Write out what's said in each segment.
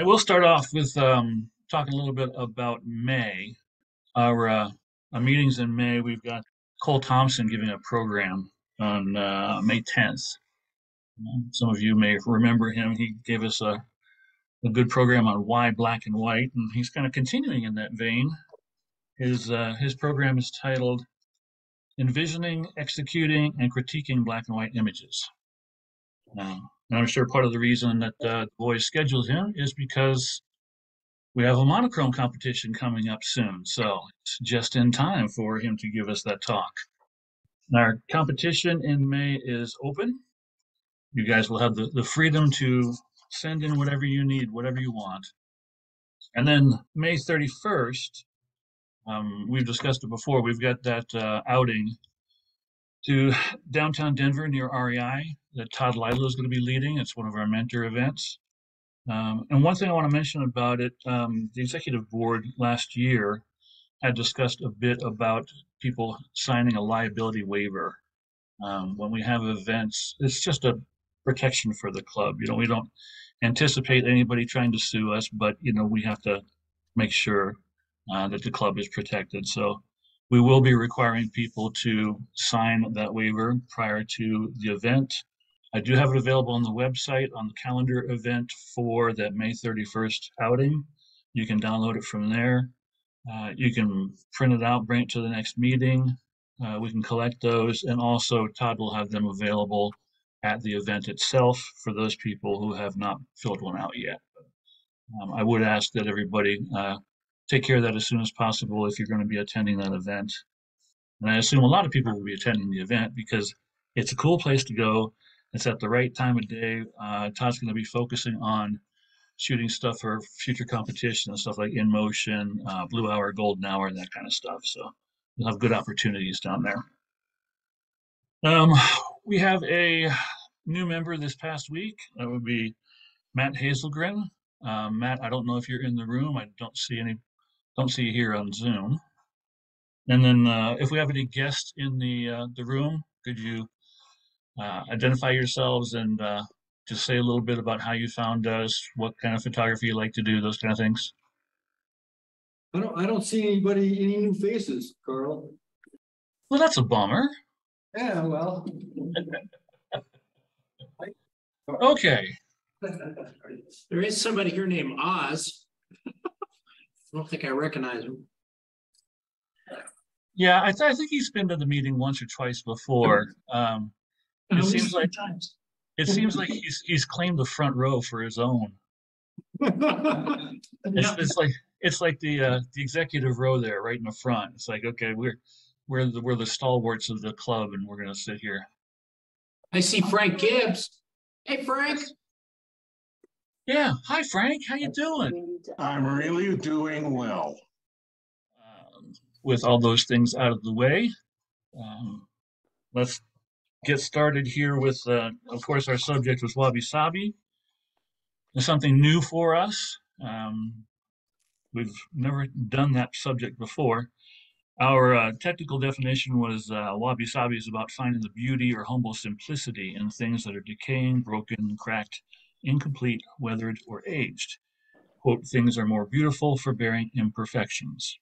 I will start off with talking a little bit about May. Our meetings in May, we've got Cole Thompson giving a program on May 10th. Some of you may remember him. He gave us a good program on why black and white, and he's kind of continuing in that vein. His program is titled Envisioning, Executing, and Critiquing Black and White Images. And I'm sure part of the reason that the boys scheduled him is because we have a monochrome competition coming up soon, so it's just in time for him to give us that talk. And our competition in May is open. You guys will have the freedom to send in whatever you need, whatever you want. And then May 31st, we've discussed it before, we've got that outing to downtown Denver near REI that Todd Lidlow is going to be leading. It's one of our mentor events. And one thing I want to mention about it, the executive board last year had discussed a bit about people signing a liability waiver. When we have events, it's just a protection for the club. You know, we don't anticipate anybody trying to sue us, but, you know, we have to make sure that the club is protected. So we will be requiring people to sign that waiver prior to the event. I do have it available on the website, on the calendar event for that May 31st outing. You can download it from there. You can print it out, bring it to the next meeting. We can collect those, and also Todd will have them available at the event itself for those people who have not filled one out yet. I would ask that everybody take care of that as soon as possible if you're going to be attending that event. And I assume a lot of people will be attending the event because it's a cool place to go. It's at the right time of day. Todd's going to be focusing on shooting stuff for future competition and stuff like In Motion, Blue Hour, Golden Hour, that kind of stuff. So you'll have good opportunities down there. We have a new member this past week. That would be Matt Hazelgren. Matt, I don't know if you're in the room. I don't see you here on Zoom. And then if we have any guests in the room, could you identify yourselves and just say a little bit about how you found us, what kind of photography you like to do, those kind of things. I don't see anybody, any new faces, Carl. Well, that's a bummer. Yeah, well. Okay. There is somebody here named Oz. I don't think I recognize him. Yeah, I think he's been to the meeting once or twice before. It seems like times. It seems like he's claimed the front row for his own. It's like the executive row there, right in the front. It's like, okay, we're the stalwarts of the club, and we're gonna sit here. I see Frank Gibbs. Hey, Frank. Yeah. Hi, Frank. How you doing? I'm really doing well. With all those things out of the way, let's get started here with, of course, our subject was Wabi Sabi. It's something new for us. We've never done that subject before. Our technical definition was Wabi Sabi is about finding the beauty or humble simplicity in things that are decaying, broken, cracked, incomplete, weathered, or aged. Quote, things are more beautiful for bearing imperfections.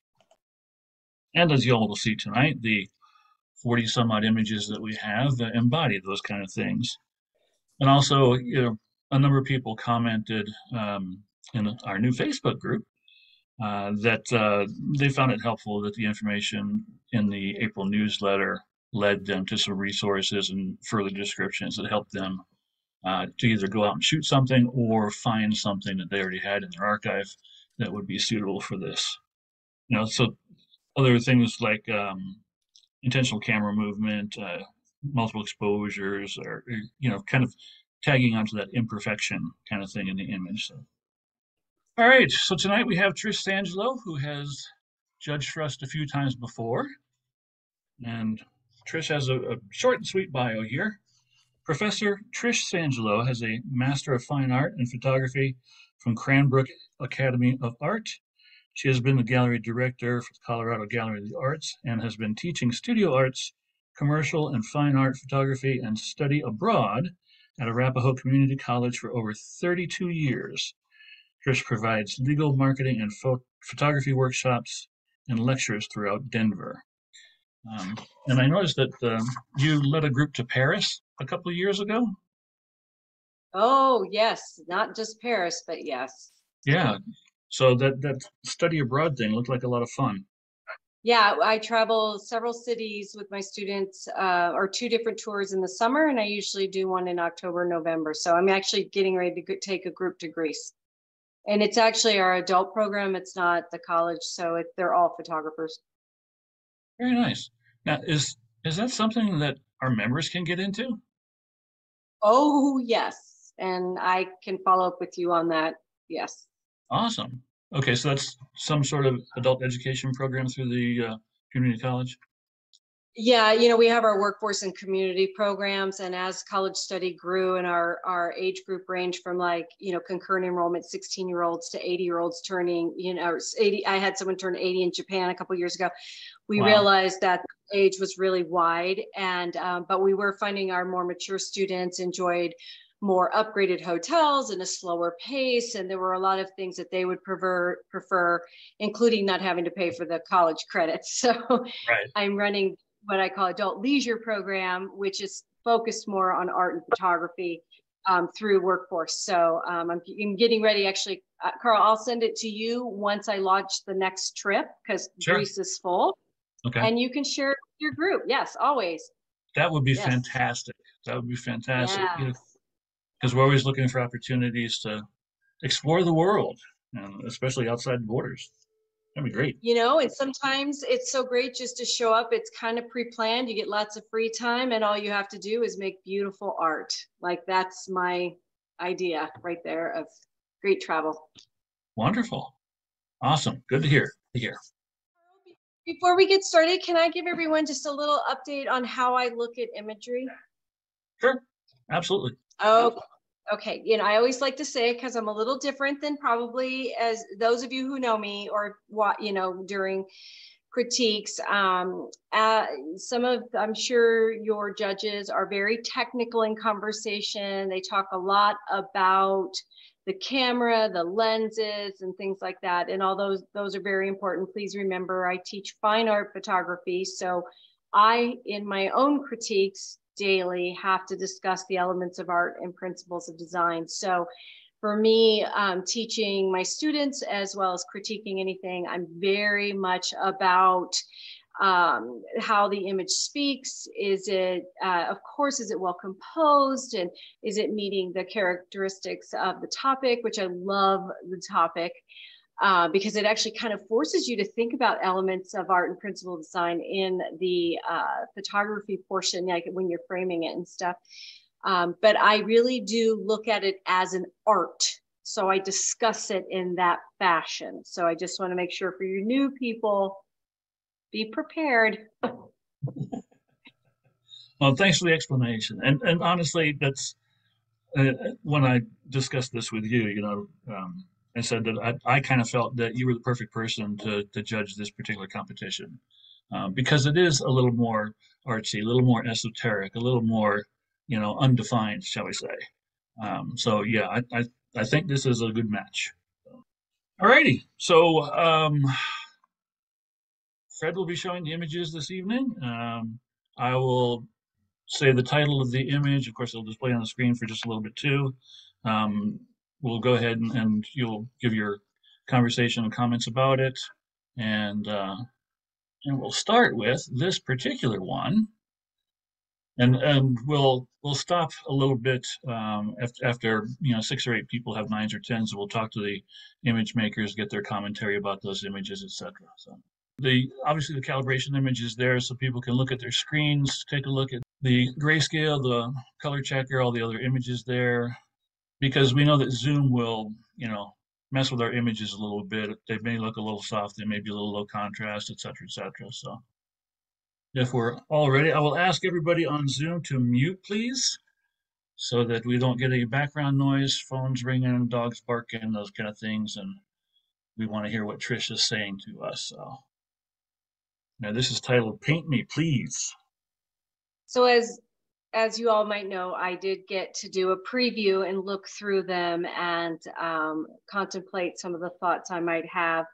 And as you all will see tonight, the 40 some odd images that we have that embody those kind of things. And also, you know, a number of people commented in our new Facebook group that they found it helpful that the information in the April newsletter led them to some resources and further descriptions that helped them to either go out and shoot something or find something that they already had in their archive that would be suitable for this. You know, so other things like intentional camera movement, multiple exposures, or, you know, kind of tagging onto that imperfection kind of thing in the image. So. All right, so tonight we have Trish Sangiolo, who has judged for us a few times before. And Trish has a short and sweet bio here. Professor Trish Sangiolo has a Master of Fine Art in Photography from Cranbrook Academy of Art. She has been the gallery director for the Colorado Gallery of the Arts and has been teaching studio arts, commercial and fine art photography, and study abroad at Arapahoe Community College for over 32 years. Trish provides legal, marketing, and photography workshops and lectures throughout Denver. And I noticed that you led a group to Paris a couple of years ago. Oh, yes. Not just Paris, but yes. Yeah. So that study abroad thing looked like a lot of fun. Yeah, I travel several cities with my students, or two different tours in the summer, and I usually do one in October, November. So I'm actually getting ready to take a group to Greece. And it's actually our adult program. It's not the college, so they're all photographers. Very nice. Now, is that something that our members can get into? Oh, yes. And I can follow up with you on that. Yes. Awesome. Okay, so that's some sort of adult education program through the community college? Yeah, you know, we have our workforce and community programs, and as college study grew and our age group ranged from, like, you know, concurrent enrollment 16-year-olds to 80-year-olds turning, you know, 80. I had someone turn 80 in Japan a couple of years ago. We realized that age was really wide, and but we were finding our more mature students enjoyed more upgraded hotels and a slower pace. And there were a lot of things that they would prefer, including not having to pay for the college credits. So right. I'm running what I call adult leisure program, which is focused more on art and photography through workforce. So I'm getting ready, actually, Carl, I'll send it to you once I launch the next trip, because sure. Greece is full. Okay. And you can share it with your group. Yes, always. That would be yes. Fantastic. That would be fantastic. Yes. You know, because we're always looking for opportunities to explore the world, and especially outside the borders. That'd be great. You know, and sometimes it's so great just to show up. It's kind of pre-planned. You get lots of free time, and all you have to do is make beautiful art. Like, that's my idea right there of great travel. Wonderful. Awesome. Good to hear. Before we get started, can I give everyone just a little update on how I look at imagery? Sure. Absolutely. Oh, okay. You know, I always like to say, because I'm a little different than probably as those of you who know me or what, you know, during critiques, some of, I'm sure your judges are very technical in conversation. They talk a lot about the camera, the lenses, and things like that. And all those are very important. Please remember, I teach fine art photography. So I, in my own critiques, daily have to discuss the elements of art and principles of design. So for me, teaching my students as well as critiquing anything, I'm very much about how the image speaks. Is it, of course, is it well composed, and is it meeting the characteristics of the topic, which I love the topic. Because it actually kind of forces you to think about elements of art and principle design in the photography portion, like when you're framing it and stuff. But I really do look at it as an art. So I discuss it in that fashion. So I just want to make sure for your new people, be prepared. Well, thanks for the explanation. And honestly, that's when I discussed this with you, you know, I said that I kind of felt that you were the perfect person to judge this particular competition because it is a little more artsy, a little more esoteric, a little more, you know, undefined, shall we say. So, yeah, I think this is a good match. All righty. So Fred will be showing the images this evening. I will say the title of the image. Of course, it'll display on the screen for just a little bit, too. We'll go ahead and you'll give your conversation and comments about it. And we'll start with this particular one. And we'll stop a little bit after, you know, 6 or 8 people have 9s or 10s. We'll talk to the image makers, get their commentary about those images, etc. So obviously the calibration image is there so people can look at their screens, take a look at the grayscale, the color checker, all the other images there. Because we know that Zoom will, you know, mess with our images a little bit. They may look a little soft. They may be a little low contrast, et cetera, et cetera. So if we're all ready, I will ask everybody on Zoom to mute, please, so that we don't get any background noise, phones ringing, dogs barking, those kind of things. And we want to hear what Trish is saying to us. So now this is titled Paint Me, Please. So as as you all might know, I did get to do a preview and look through them and contemplate some of the thoughts I might have.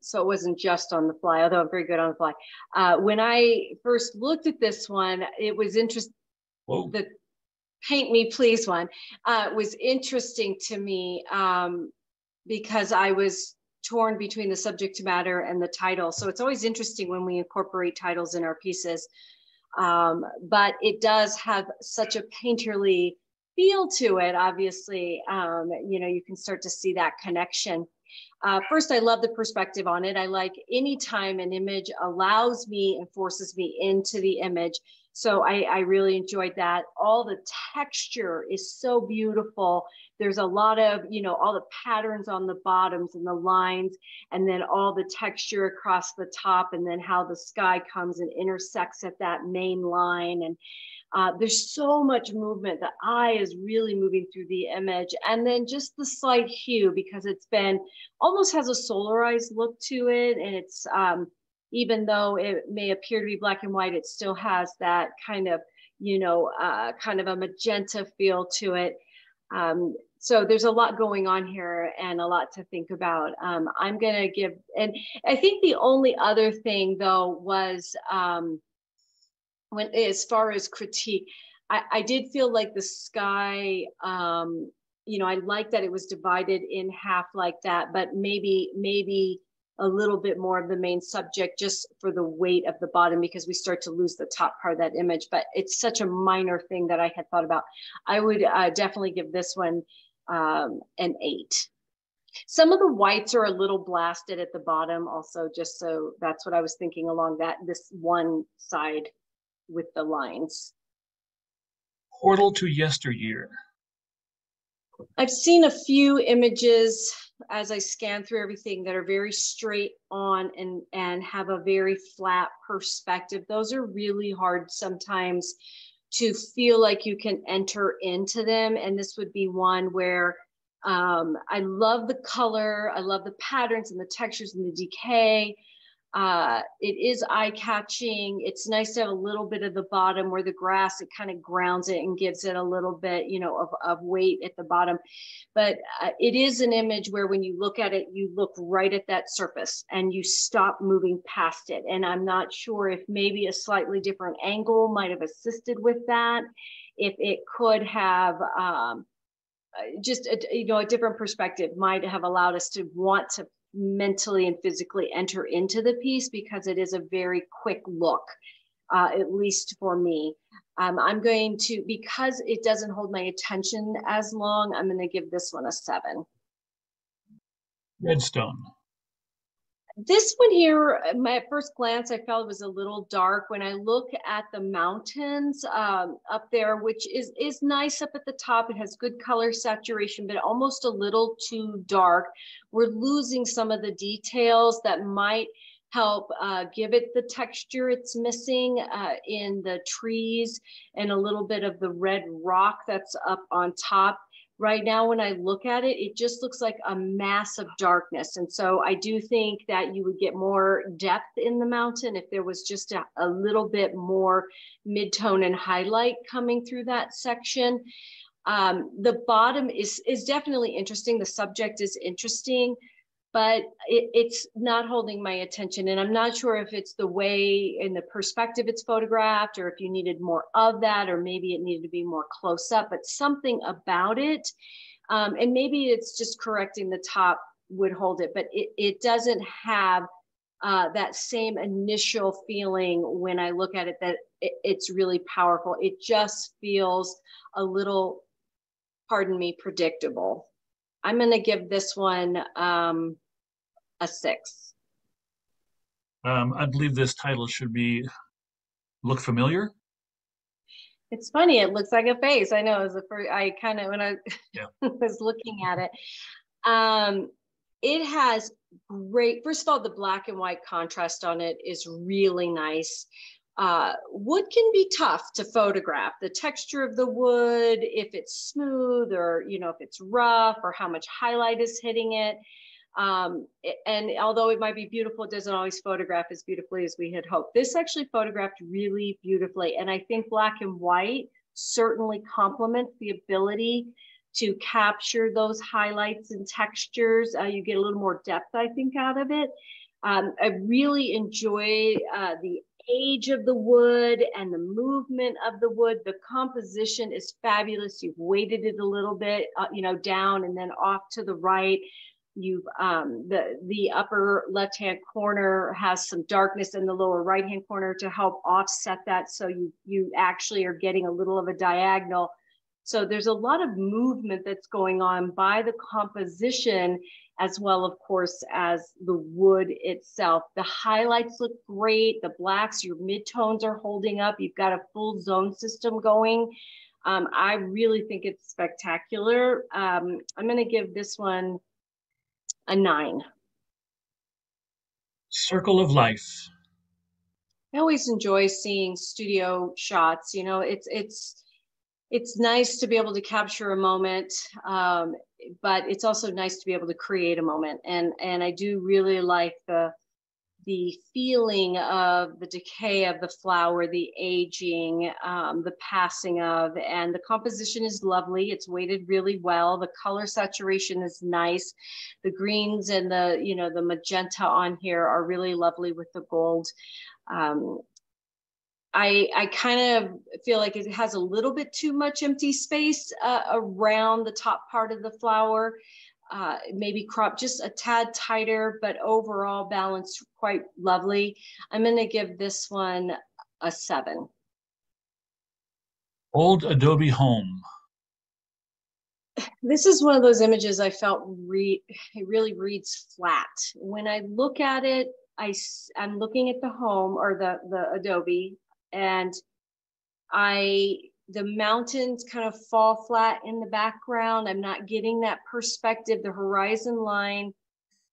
So it wasn't just on the fly, although I'm very good on the fly. When I first looked at this one, it was interesting. The Paint Me Please one was interesting to me because I was torn between the subject matter and the title. So it's always interesting when we incorporate titles in our pieces, but it does have such a painterly feel to it, obviously. You know, you can start to see that connection. First, I love the perspective on it. I like any time an image allows me and forces me into the image. So I really enjoyed that. All the texture is so beautiful. There's a lot of, you know, all the patterns on the bottoms and the lines, and then all the texture across the top, and then how the sky comes and intersects at that main line. And there's so much movement. The eye is really moving through the image. And then just the slight hue, because it's been, almost has a solarized look to it. And it's, even though it may appear to be black and white, it still has that kind of, you know, kind of a magenta feel to it. So there's a lot going on here and a lot to think about. I'm gonna give, and I think the only other thing though was, when, as far as critique, I did feel like the sky, you know, I like that it was divided in half like that, but maybe a little bit more of the main subject just for the weight of the bottom, because we start to lose the top part of that image, but it's such a minor thing that I had thought about. I would definitely give this one an 8. Some of the whites are a little blasted at the bottom also, just so that's what I was thinking along that, this one side with the lines. Portal to Yesteryear. I've seen a few images as I scan through everything that are very straight on and have a very flat perspective. Those are really hard sometimes to feel like you can enter into them. And this would be one where I love the color, I love the patterns and the textures and the decay. It is eye-catching. It's nice to have a little bit of the bottom where the grass, it kind of grounds it and gives it a little bit, you know, of weight at the bottom. But it is an image where when you look at it, you look right at that surface and you stop moving past it. And I'm not sure if maybe a slightly different angle might have assisted with that, if it could have just, you know, a different perspective might have allowed us to want to mentally and physically enter into the piece, because it is a very quick look, at least for me. I'm going to, because it doesn't hold my attention as long, I'm going to give this one a 7. Redstone. This one here, at first glance, I felt it was a little dark. When I look at the mountains up there, which is nice up at the top, it has good color saturation, but almost a little too dark. We're losing some of the details that might help give it the texture it's missing in the trees and a little bit of the red rock that's up on top. Right now, when I look at it, it just looks like a mass of darkness. And so I do think that you would get more depth in the mountain if there was just a little bit more mid-tone and highlight coming through that section. The bottom is definitely interesting. The subject is interesting, but it's not holding my attention. And I'm not sure if it's the way in the perspective it's photographed, or if you needed more of that, or maybe it needed to be more close up, but something about it. And maybe it's just correcting the top would hold it, but it doesn't have that same initial feeling when I look at it, that it's really powerful. It just feels a little, pardon me, predictable. I'm gonna give this one a 6. I believe this title should be Look Familiar. It's funny, it looks like a face. I know, it was the first, I kind of, when I was looking at it. It has great, first of all, the black and white contrast on it is really nice. Wood can be tough to photograph. The texture of the wood, if it's smooth or, you know, if it's rough or how much highlight is hitting it. And although it might be beautiful, it doesn't always photograph as beautifully as we had hoped. This actually photographed really beautifully. And I think black and white certainly complements the ability to capture those highlights and textures. You get a little more depth, I think, out of it. I really enjoy the age of the wood and the movement of the wood. The composition is fabulous. You've weighted it a little bit, you know, down and then off to the right. You've the upper left-hand corner has some darkness in the lower right-hand corner to help offset that. So you actually are getting a little of a diagonal. So there's a lot of movement that's going on by the composition, as well, of course, as the wood itself. The highlights look great. The blacks, your midtones are holding up. You've got a full zone system going. I really think it's spectacular. I'm going to give this one a 9. Circle of Life. I always enjoy seeing studio shots. You know, it's nice to be able to capture a moment, but it's also nice to be able to create a moment. And I do really like the feeling of the decay of the flower, the aging, the passing of, and the composition is lovely. It's weighted really well. The color saturation is nice. The greens and the, you know, the magenta on here are really lovely with the gold. I kind of feel like it has a little bit too much empty space around the top part of the flower. Maybe crop just a tad tighter, but overall balanced quite lovely. I'm going to give this one a 7. Old Adobe Home. This is one of those images I felt really reads flat. When I look at it, I'm looking at the home or the adobe. And the mountains kind of fall flat in the background. I'm not getting that perspective. The horizon line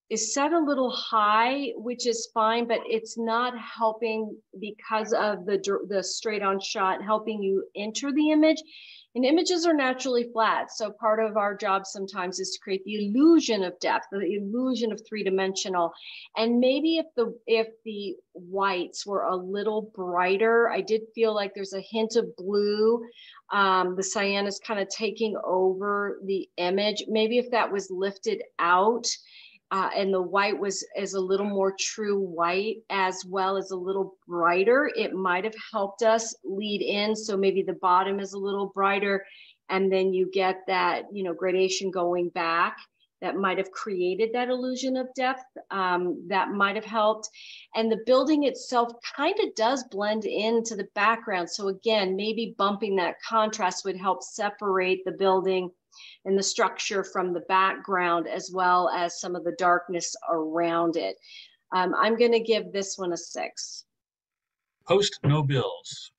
is set a little high, which is fine, but it's not helping because of the straight on shot helping you enter the image. And images are naturally flat. So part of our job sometimes is to create the illusion of depth, the illusion of three-dimensional. And maybe if the whites were a little brighter, I did feel like there's a hint of blue. The cyan is kind of taking over the image. Maybe if that was lifted out and the white is a little more true white as well as a little brighter, it might have helped us lead in. So maybe the bottom is a little brighter and then you get that, you know, gradation going back that might have created that illusion of depth. That might have helped. And the building itself kind of does blend into the background. So again, maybe bumping that contrast would help separate the building and the structure from the background, as well as some of the darkness around it. I'm going to give this one a 6. Post No Bills.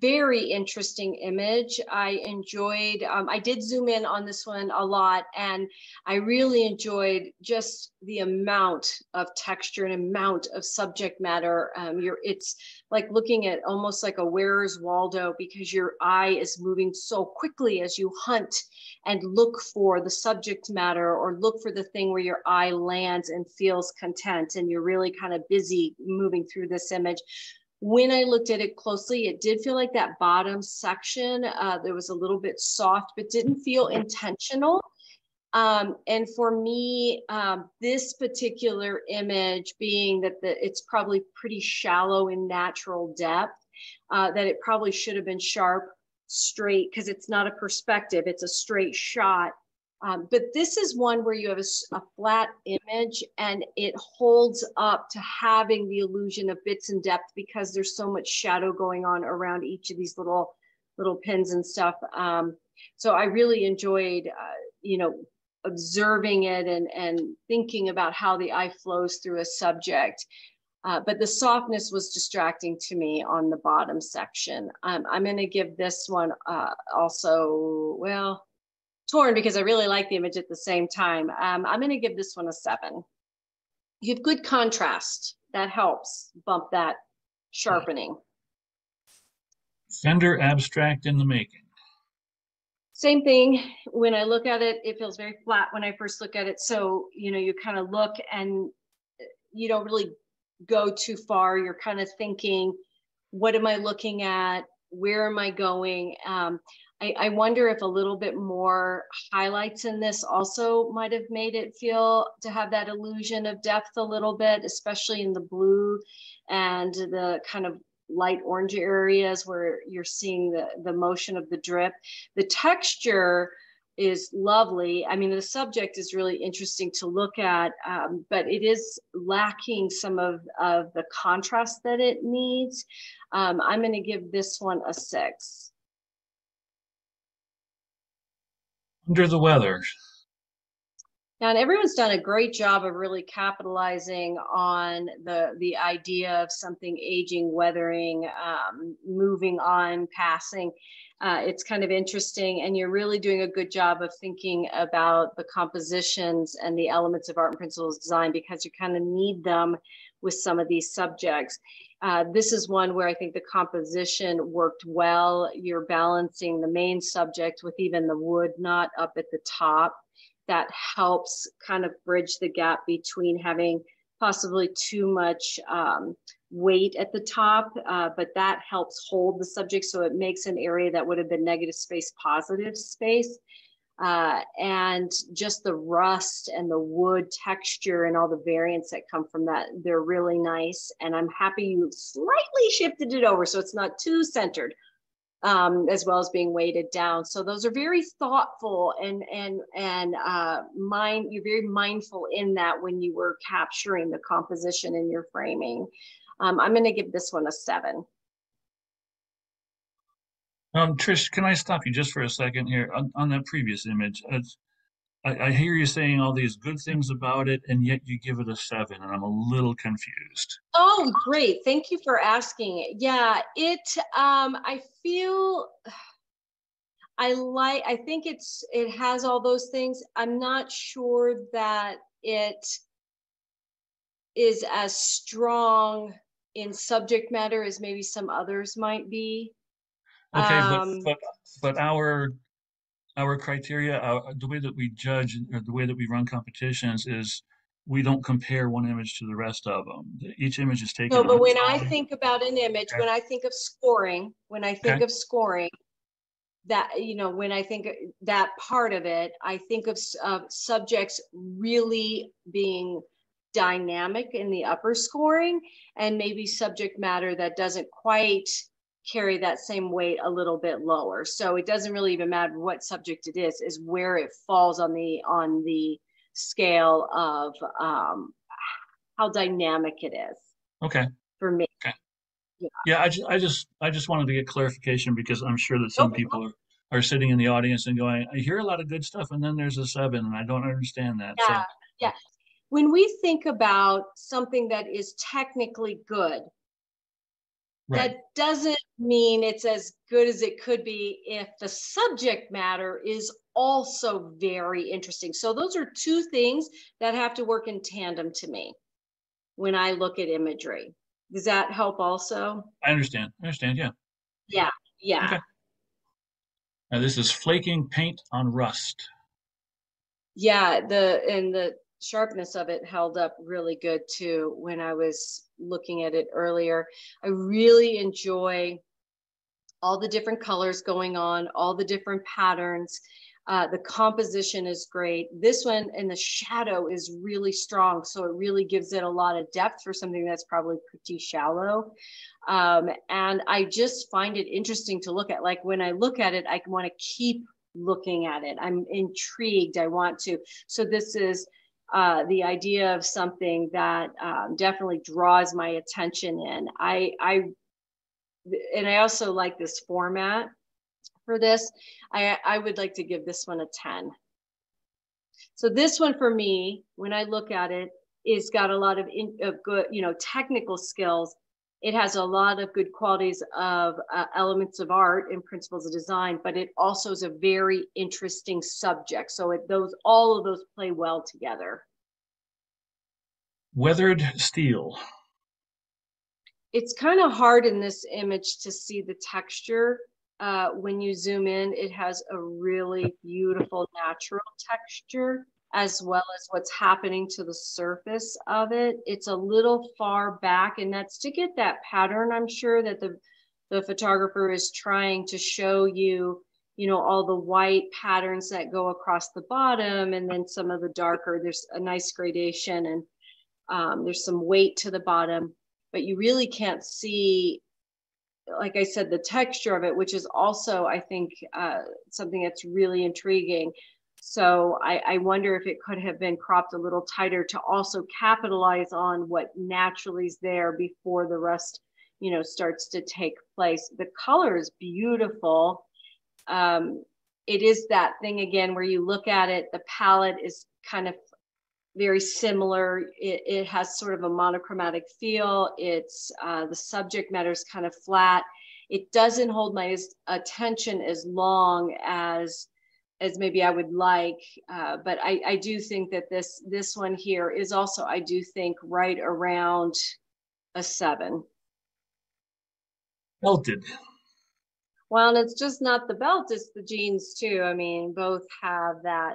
Very interesting image. I enjoyed, I did zoom in on this one a lot, and I really enjoyed just the amount of texture and amount of subject matter. It's like looking at almost like a Where's Waldo, because your eye is moving so quickly as you hunt and look for the subject matter or look for the thing where your eye lands and feels content. And you're really kind of busy moving through this image. When I looked at it closely, it did feel like that bottom section, there was a little bit soft, but didn't feel intentional. And for me, this particular image, being that it's probably pretty shallow in natural depth, that it probably should have been sharp, straight, because it's not a perspective, it's a straight shot. But this is one where you have a flat image and it holds up to having the illusion of bits and depth because there's so much shadow going on around each of these little pins and stuff. So I really enjoyed, you know, observing it and thinking about how the eye flows through a subject. But the softness was distracting to me on the bottom section. I'm going to give this one also, well, torn, because I really like the image at the same time. I'm going to give this one a 7. You have good contrast. That helps bump that sharpening. Fender Abstract in the Making. Same thing, when I look at it, it feels very flat when I first look at it. So, you know, you kind of look and you don't really go too far. You're kind of thinking, what am I looking at? Where am I going? I wonder if a little bit more highlights in this also might have made it feel to have that illusion of depth a little bit, especially in the blue and the kind of light orange areas where you're seeing the motion of the drip. The texture is lovely. I mean, the subject is really interesting to look at, but it is lacking some of the contrast that it needs. I'm going to give this one a 6. Under the weather. Now, and everyone's done a great job of really capitalizing on the idea of something aging, weathering, moving on, passing. It's kind of interesting, and you're really doing a good job of thinking about the compositions and the elements of art and principles design, because you kind of need them with some of these subjects. This is one where I think the composition worked well. You're balancing the main subject with even the wood knot up at the top. That helps kind of bridge the gap between having possibly too much weight at the top, but that helps hold the subject. So it makes an area that would have been negative space, positive space. And just the rust and the wood texture and all the variants that come from that, they're really nice. And I'm happy you slightly shifted it over so it's not too centered, as well as being weighted down. So those are very thoughtful and you're very mindful in that when you were capturing the composition in your framing. I'm going to give this one a 7. Trish, can I stop you just for a second here on that previous image? I hear you saying all these good things about it, and yet you give it a 7, and I'm a little confused. Oh, great. Thank you for asking. Yeah, I think it has all those things. I'm not sure that it is as strong in subject matter as maybe some others might be. Okay, but our criteria, the way that we judge or the way that we run competitions is we don't compare one image to the rest of them. Each image is taken. No, but when I think about an image, okay, when I think of scoring, that, you know, when I think that part of it, I think of subjects really being dynamic in the upper scoring, and maybe subject matter that doesn't quite carry that same weight a little bit lower. So it doesn't really even matter what subject it is where it falls on the scale of how dynamic it is. Okay. For me. Okay. Yeah. Yeah, I just wanted to get clarification, because I'm sure that some people are sitting in the audience and going, I hear a lot of good stuff, and then there's a 7, and I don't understand that. Yeah. So. Yeah. When we think about something that is technically good, right, that doesn't mean it's as good as it could be if the subject matter is also very interesting. So those are two things that have to work in tandem to me when I look at imagery. Does that help also? I understand, yeah. Yeah, yeah. Okay. Now this is flaking paint on rust. Yeah, the sharpness of it held up really good too when I was looking at it earlier. I really enjoy all the different colors going on, all the different patterns. The composition is great. This one in the shadow is really strong, so it really gives it a lot of depth for something that's probably pretty shallow. And I just find it interesting to look at. Like when I look at it, I want to keep looking at it. I'm intrigued. I want to. So this is the idea of something that definitely draws my attention in. I also like this format for this. I would like to give this one a 10. So this one for me, when I look at it, is got a lot of good, you know, technical skills. It has a lot of good qualities of elements of art and principles of design, but it also is a very interesting subject. So all of those play well together. Weathered steel. It's kind of hard in this image to see the texture when you zoom in, it has a really beautiful natural texture, as well as what's happening to the surface of it. It's a little far back, and that's to get that pattern, I'm sure, that the photographer is trying to show you, you know, all the white patterns that go across the bottom, and then some of the darker, there's a nice gradation, and there's some weight to the bottom, but you really can't see, like I said, the texture of it, which is also, I think, something that's really intriguing. So I wonder if it could have been cropped a little tighter to also capitalize on what naturally is there before the rest, you know, starts to take place. The color is beautiful. It is that thing again, where you look at it, the palette is kind of very similar. It has sort of a monochromatic feel. It's the subject matter is kind of flat. It doesn't hold my attention as long as maybe I would like, but I do think that this one here is also, I do think, right around a 7. Belted. Well, and it's just not the belt, it's the jeans too. I mean, both have that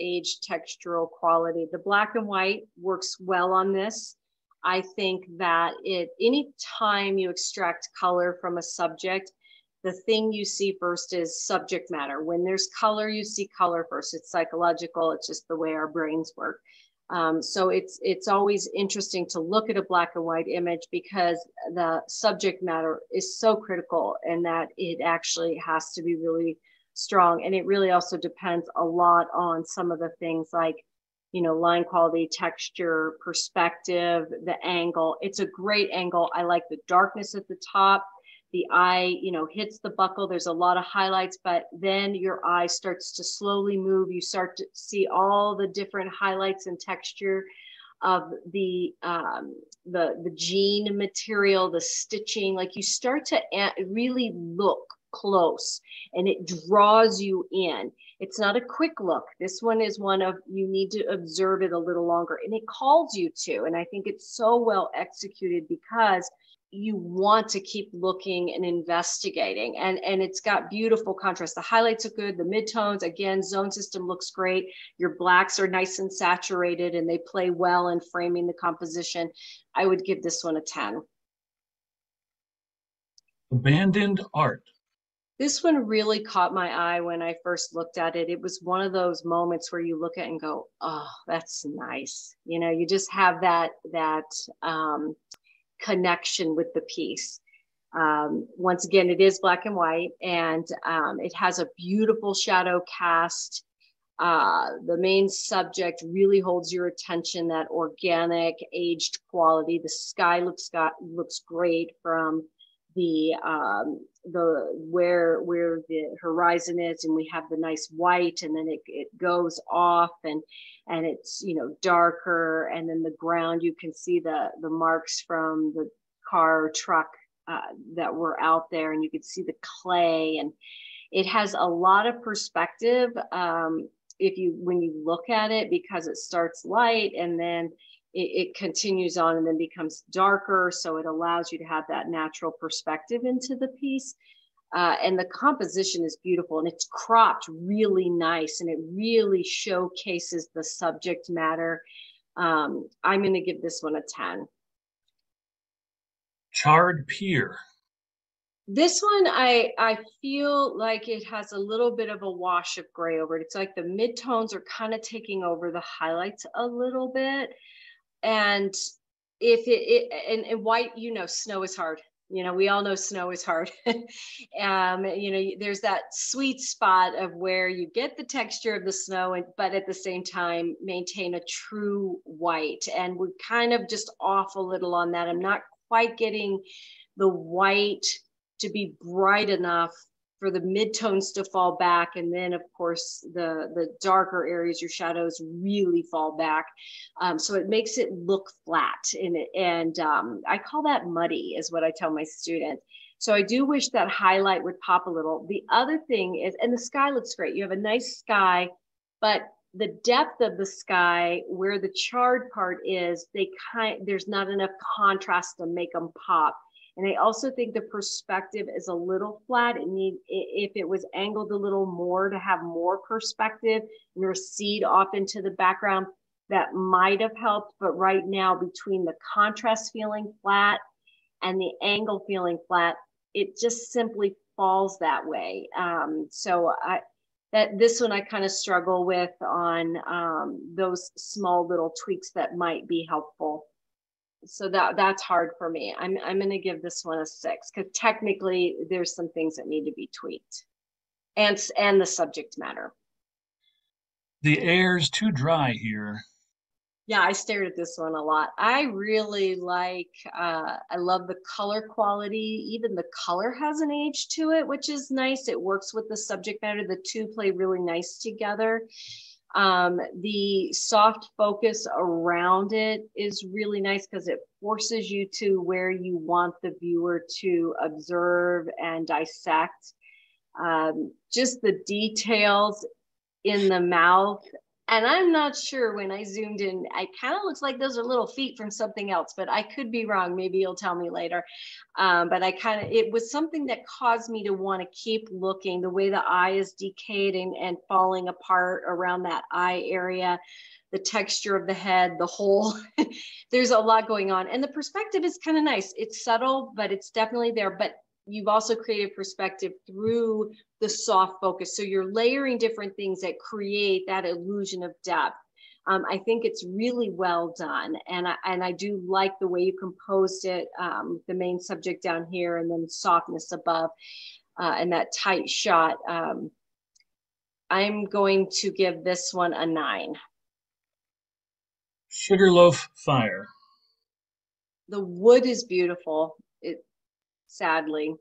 age textural quality. The black and white works well on this. I think that any time you extract color from a subject, the thing you see first is subject matter. When there's color, you see color first. It's psychological. It's just the way our brains work. So it's always interesting to look at a black and white image, because the subject matter is so critical, and that it actually has to be really strong. And it really also depends a lot on some of the things like, you know, line quality, texture, perspective, the angle. It's a great angle. I like the darkness at the top. The eye, you know, hits the buckle. There's a lot of highlights, but then your eye starts to slowly move. You start to see all the different highlights and texture of the jean material, the stitching. Like, you start to really look close, and it draws you in. It's not a quick look. This one is one of, you need to observe it a little longer, and it calls you to. And I think it's so well executed, because you want to keep looking and investigating, and it's got beautiful contrast. The highlights are good, the midtones, again, zone system looks great. Your blacks are nice and saturated, and they play well in framing the composition. I would give this one a 10. Abandoned art. This one really caught my eye when I first looked at it. It was one of those moments where you look at it and go, oh, that's nice. You know, you just have that connection with the piece. Once again, it is black and white, and it has a beautiful shadow cast. The main subject really holds your attention, that organic aged quality. The sky looks great from the where the horizon is, and we have the nice white, and then it goes off, and it's, you know, darker, and then the ground, you can see the marks from the car or truck that were out there, and you can see the clay, and it has a lot of perspective when you look at it, because it starts light and then it continues on and then becomes darker. So it allows you to have that natural perspective into the piece. And the composition is beautiful, and it's cropped really nice, and it really showcases the subject matter. I'm going to give this one a 10. Charred Pier. This one, I feel like it has a little bit of a wash of gray over it. It's like the midtones are kind of taking over the highlights a little bit. And if and white, you know, snow is hard. You know, we all know snow is hard. You know, there's that sweet spot of where you get the texture of the snow, but at the same time, maintain a true white. And we're kind of just off a little on that. I'm not quite getting the white to be bright enough for the midtones to fall back. And then, of course, the darker areas, your shadows really fall back. So it makes it look flat. And I call that muddy, is what I tell my students. So I do wish that highlight would pop a little. The other thing is, and the sky looks great. You have a nice sky, but the depth of the sky, where the charred part is, there's not enough contrast to make them pop. And I also think the perspective is a little flat. It need, if it was angled a little more to have more perspective and recede off into the background, that might have helped. But right now, between the contrast feeling flat and the angle feeling flat, it just simply falls that way. So this one I kind of struggle with on those small little tweaks that might be helpful. So that's hard for me. I'm going to give this one a 6 because technically there's some things that need to be tweaked, and the subject matter. The air's too dry here. Yeah, I stared at this one a lot. I really like, I love the color quality. Even the color has an age to it, which is nice. It works with the subject matter. The two play really nice together. The soft focus around it is really nice because it forces you to where you want the viewer to observe and dissect. Just the details in the mouth. And I'm not sure, when I zoomed in, it kind of looks like those are little feet from something else, but I could be wrong. Maybe you'll tell me later. But I kind of, it was something that caused me to want to keep looking, the way the eye is decayed and falling apart around that eye area, the texture of the head, the whole, there's a lot going on. And the perspective is kind of nice. It's subtle, but it's definitely there. But you've also created perspective through the soft focus. So you're layering different things that create that illusion of depth. I think it's really well done. And I do like the way you composed it, the main subject down here and then softness above and that tight shot. I'm going to give this one a 9. Sugarloaf Fire. The wood is beautiful. It, sadly,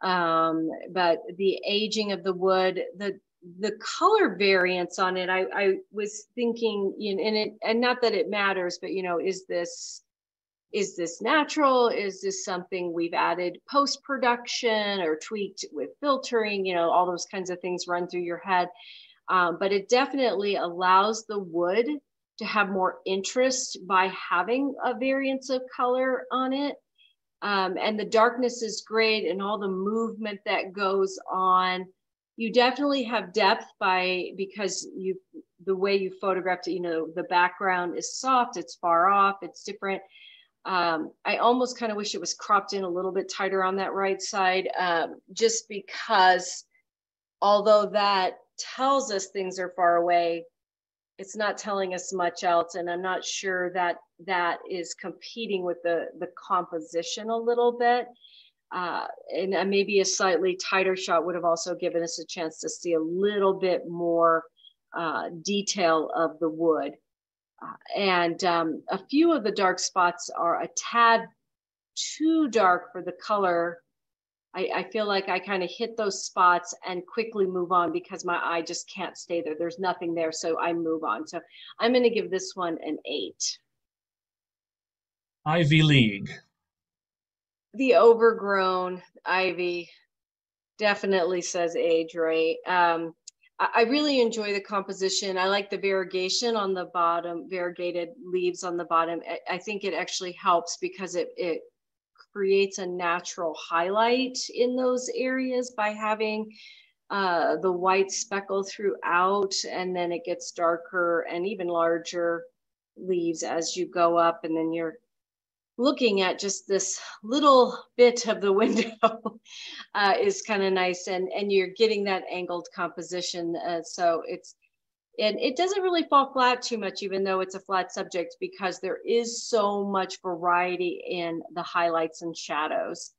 but the aging of the wood, the color variance on it, I was thinking, and not that it matters, but is this natural? Is this something we've added post-production or tweaked with filtering? All those kinds of things run through your head, but it definitely allows the wood to have more interest by having a variance of color on it. And the darkness is great, and all the movement that goes on. You definitely have depth because the way you photographed it, the background is soft, it's far off, it's different. I almost kind of wish it was cropped in a little bit tighter on that right side, just because although that tells us things are far away, it's not telling us much else, and I'm not sure that is competing with the composition a little bit. And maybe a slightly tighter shot would have also given us a chance to see a little bit more detail of the wood. And a few of the dark spots are a tad too dark for the color. I feel like I kind of hit those spots and quickly move on because my eye just can't stay there. There's nothing there, so I move on. So I'm going to give this one an 8. Ivy League. The overgrown ivy definitely says age, right? I really enjoy the composition. I like the variegation on the bottom, variegated leaves on the bottom. I think it actually helps because it creates a natural highlight in those areas by having the white speckle throughout, and then it gets darker and even larger leaves as you go up, and then you're looking at just this little bit of the window is kind of nice, and you're getting that angled composition. And it doesn't really fall flat too much, even though it's a flat subject, because there is so much variety in the highlights and shadows.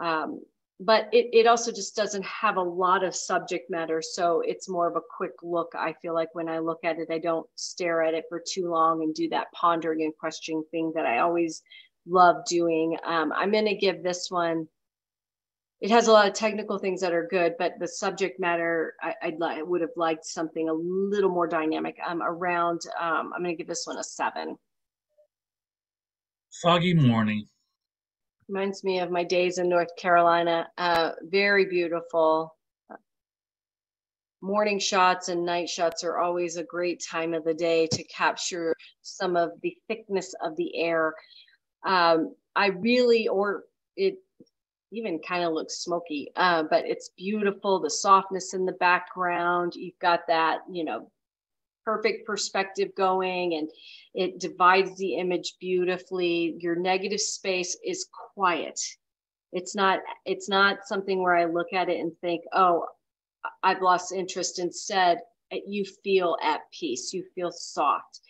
But it also just doesn't have a lot of subject matter. So it's more of a quick look. I feel like when I look at it, I don't stare at it for too long and do that pondering and questioning thing that I always love doing. I'm going to give this one. It has a lot of technical things that are good, but the subject matter, I would have liked something a little more dynamic around. I'm going to give this one a 7. Foggy morning. Reminds me of my days in North Carolina. Very beautiful. Morning shots and night shots are always a great time of the day to capture some of the thickness of the air. I really, or it even kind of looks smoky, but it's beautiful. The softness in the background, you've got that, you know, perfect perspective going, and it divides the image beautifully. Your negative space is quiet. It's not something where I look at it and think, oh, I've lost interest. Instead, you feel at peace, you feel soft,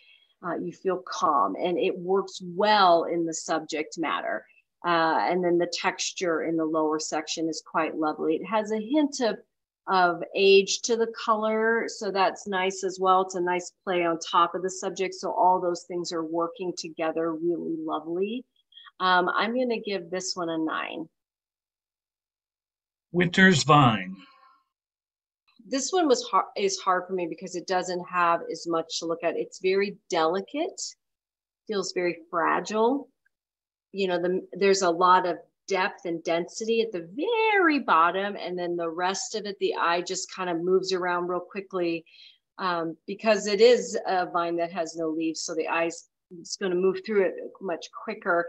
you feel calm, and it works well in the subject matter. And then the texture in the lower section is quite lovely. It has a hint of age to the color, so that's nice as well. It's a nice play on top of the subject, so all those things are working together really lovely. I'm going to give this one a 9. Winter's Vine. This one is hard for me because it doesn't have as much to look at. It's very delicate, feels very fragile. You know, there's a lot of depth and density at the very bottom, and then the rest of it, the eye just kind of moves around real quickly, because it is a vine that has no leaves, so the eye's going to move through it much quicker.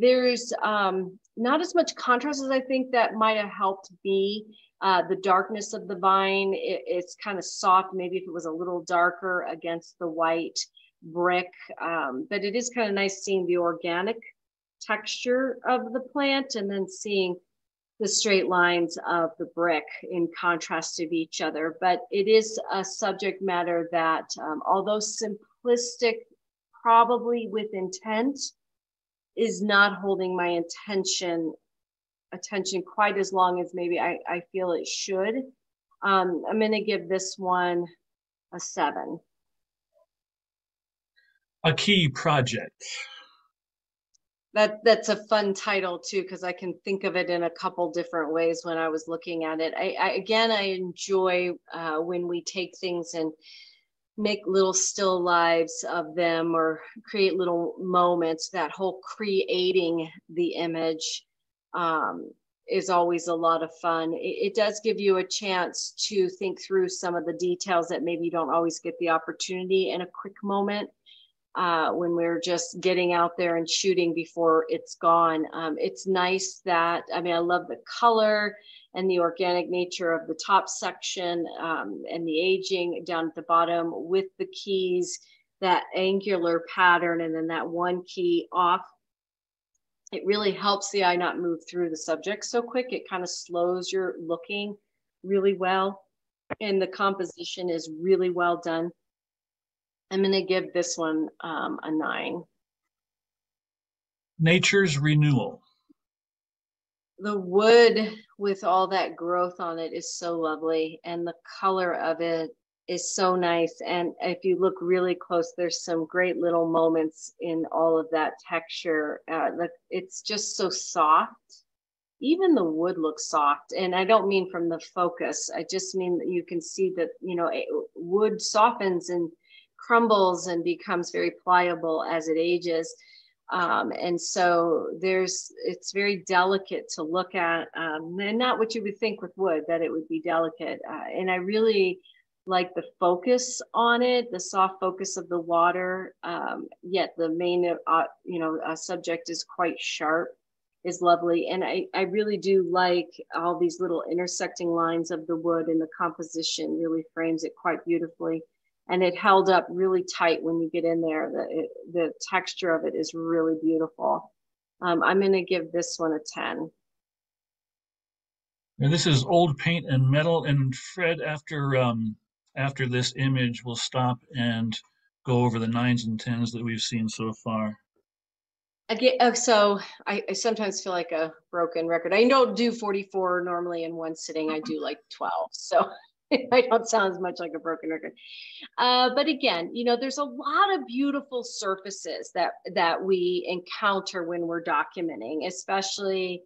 There's not as much contrast as I think that might have helped me. The darkness of the vine, it's kind of soft. Maybe if it was a little darker against the white brick, but it is kind of nice seeing the organic texture of the plant and then seeing the straight lines of the brick in contrast of each other. But it is a subject matter that, although simplistic, probably with intent, is not holding my attention quite as long as maybe I feel it should. I'm going to give this one a 7. A Key Project. That's a fun title too, because I can think of it in a couple different ways when I was looking at it. I enjoy when we take things and make little still lives of them or create little moments. That whole creating the image is always a lot of fun. It does give you a chance to think through some of the details that maybe you don't always get the opportunity in a quick moment. When we're just getting out there and shooting before it's gone. It's nice that, I love the color and the organic nature of the top section, and the aging down at the bottom with the keys, that angular pattern, and then that one key off. It really helps the eye not move through the subject so quick. It kind of slows your looking really well. And the composition is really well done. I'm going to give this one a 9. Nature's Renewal. The wood with all that growth on it is so lovely, and the color of it is so nice. And if you look really close, there's some great little moments in all of that texture. It's just so soft. Even the wood looks soft, and I don't mean from the focus. I just mean that you can see that, you know, wood softens and crumbles and becomes very pliable as it ages, and so it's very delicate to look at, and not what you would think with wood, that it would be delicate, and I really like the focus on it, the soft focus of the water, yet the main subject is quite sharp, is lovely. And I really do like all these little intersecting lines of the wood, and the composition really frames it quite beautifully. And it held up really tight when you get in there. The texture of it is really beautiful. I'm going to give this one a 10. And this is Old Paint and Metal. And Fred, after this image, we'll stop and go over the 9s and 10s that we've seen so far. Again, so I sometimes feel like a broken record. I don't do 44 normally in one sitting. I do like 12. So I don't sound as much like a broken record. But again, you know, there's a lot of beautiful surfaces that we encounter when we're documenting, especially,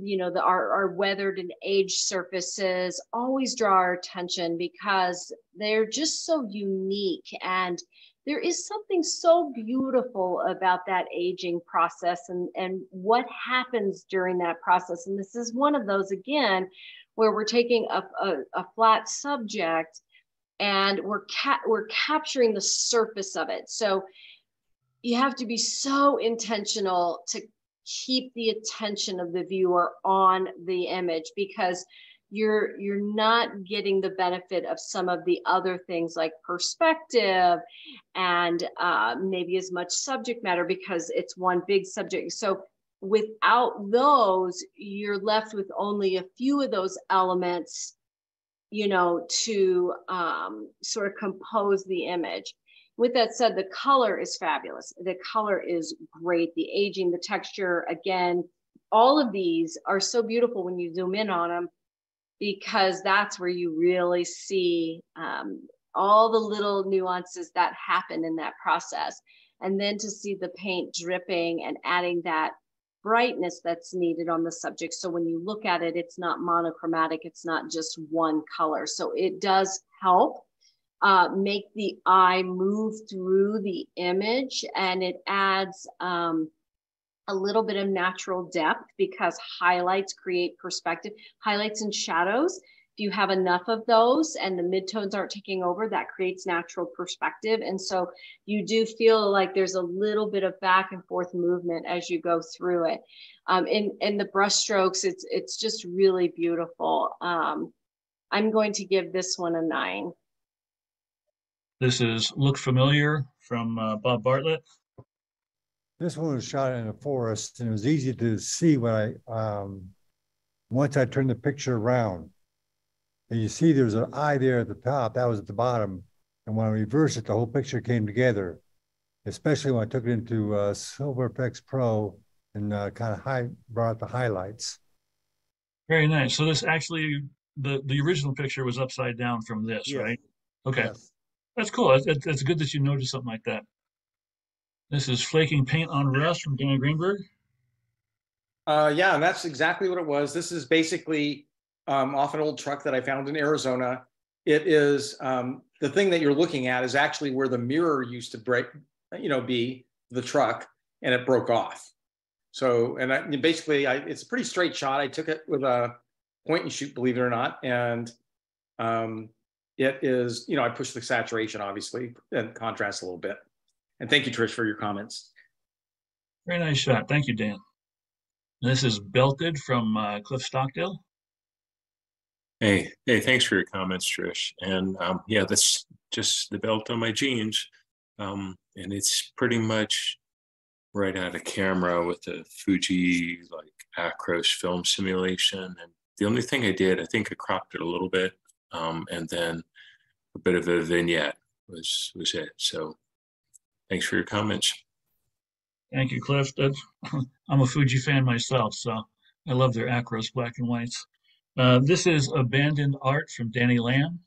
you know, our weathered and aged surfaces always draw our attention because they're just so unique. And there is something so beautiful about that aging process and what happens during that process. And this is one of those, again, where we're taking a flat subject and we're capturing the surface of it. So you have to be so intentional to keep the attention of the viewer on the image, because you're not getting the benefit of some of the other things like perspective and maybe as much subject matter, because it's one big subject. So without those, you're left with only a few of those elements, you know, to sort of compose the image. With that said, the color is fabulous. The color is great. The aging, the texture, again, all of these are so beautiful when you zoom in on them, because that's where you really see all the little nuances that happen in that process. And then to see the paint dripping and adding that brightness that's needed on the subject. So when you look at it, it's not monochromatic. It's not just one color. So it does help make the eye move through the image, and it adds a little bit of natural depth, because highlights create perspective. Highlights and shadows, if you have enough of those and the midtones aren't taking over, that creates natural perspective. And so you do feel like there's a little bit of back and forth movement as you go through it. In the brush strokes, it's just really beautiful. I'm going to give this one a 9. This is Look Familiar from Bob Bartlett. This one was shot in a forest, and it was easy to see when I, once I turned the picture around. And you see there's an eye there at the top, that was at the bottom. And when I reversed it, the whole picture came together, especially when I took it into Silver FX Pro and kind of brought the highlights. Very nice. So this actually, the original picture was upside down from this, yes. Right? Okay. Yes. That's cool. It's good that you noticed something like that. This is Flaking Paint on Rust from Dan Greenberg. Yeah, and that's exactly what it was. This is basically off an old truck that I found in Arizona. It is, the thing that you're looking at is actually where the mirror used to break, you know, be the truck, and it broke off. So, and basically, it's a pretty straight shot. I took it with a point and shoot, believe it or not. And it is, you know, I pushed the saturation, obviously, and contrast a little bit. And thank you, Trish, for your comments. Very nice shot. Thank you, Dan. This is Belted from Cliff Stockdale. Hey, thanks for your comments, Trish. And yeah, that's just the belt on my jeans. And it's pretty much right out of camera with a Fuji, like Acros film simulation. And the only thing I did, I think I cropped it a little bit, and then a bit of a vignette was it. So. Thanks for your comments. Thank you, Cliff. I'm a Fuji fan myself, so I love their Acros black and whites. This is Abandoned Art from Danny Lamb.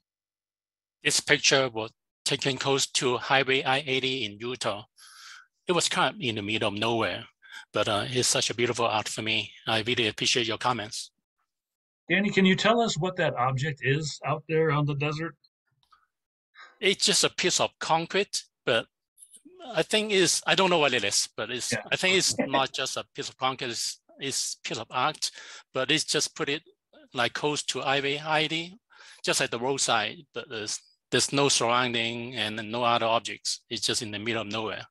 This picture was taken close to Highway I-80 in Utah. It was kind of in the middle of nowhere, but it's such a beautiful art for me. I really appreciate your comments. Danny, can you tell us what that object is out there on the desert? It's just a piece of concrete, but I think is, I don't know what it is, but it's, yeah. I think it's not just a piece of concrete, it's a piece of art, but it's just put it like close to Highway I-80, just at the roadside, but there's no surrounding and no other objects. It's just in the middle of nowhere.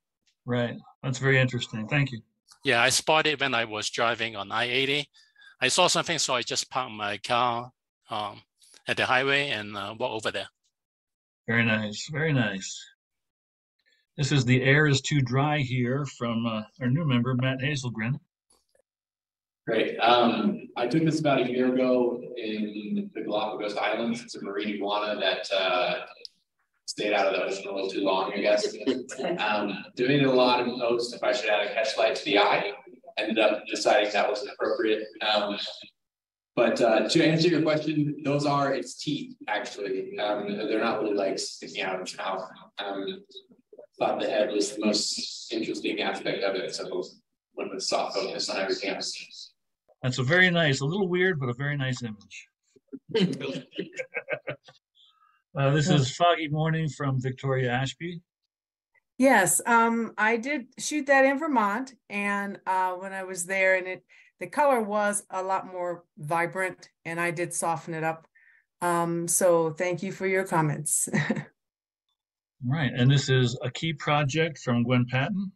Right. That's very interesting. Thank you. Yeah, I spotted it when I was driving on I-80. I saw something, so I just parked my car at the highway and walked over there. Very nice. Very nice. This is The Air Is Too Dry Here from our new member, Matt Hazelgren. Great. I took this about a year ago in the Galapagos Islands. It's a marine iguana that stayed out of the ocean a little too long, I guess. Doing it a lot in post, if I should add a catchlight to the eye, ended up deciding that wasn't appropriate. But to answer your question, those are its teeth, actually. They're not really like sticking out of its mouth. Thought the head was the most interesting aspect of it, so went with soft focus on everything else. That's a very nice, a little weird, but a very nice image. This is Foggy Morning from Victoria Ashby. Yes, I did shoot that in Vermont, and when I was there, and the color was a lot more vibrant, and I did soften it up. So thank you for your comments. Right, and this is A Key Project from Gwen Patton.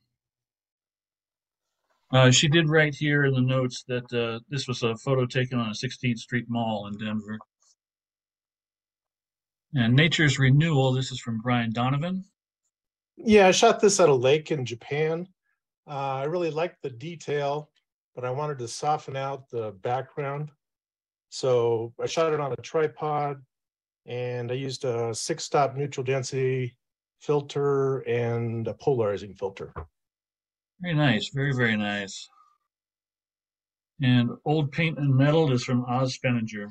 She did write here in the notes that this was a photo taken on a 16th Street Mall in Denver. And Nature's Renewal, this is from Brian Donovan. Yeah, I shot this at a lake in Japan. I really liked the detail, but I wanted to soften out the background. So I shot it on a tripod, and I used a 6-stop neutral density filter and a polarizing filter. Very nice. Very, very nice. And Old Paint and Metal is from Oz Speninger.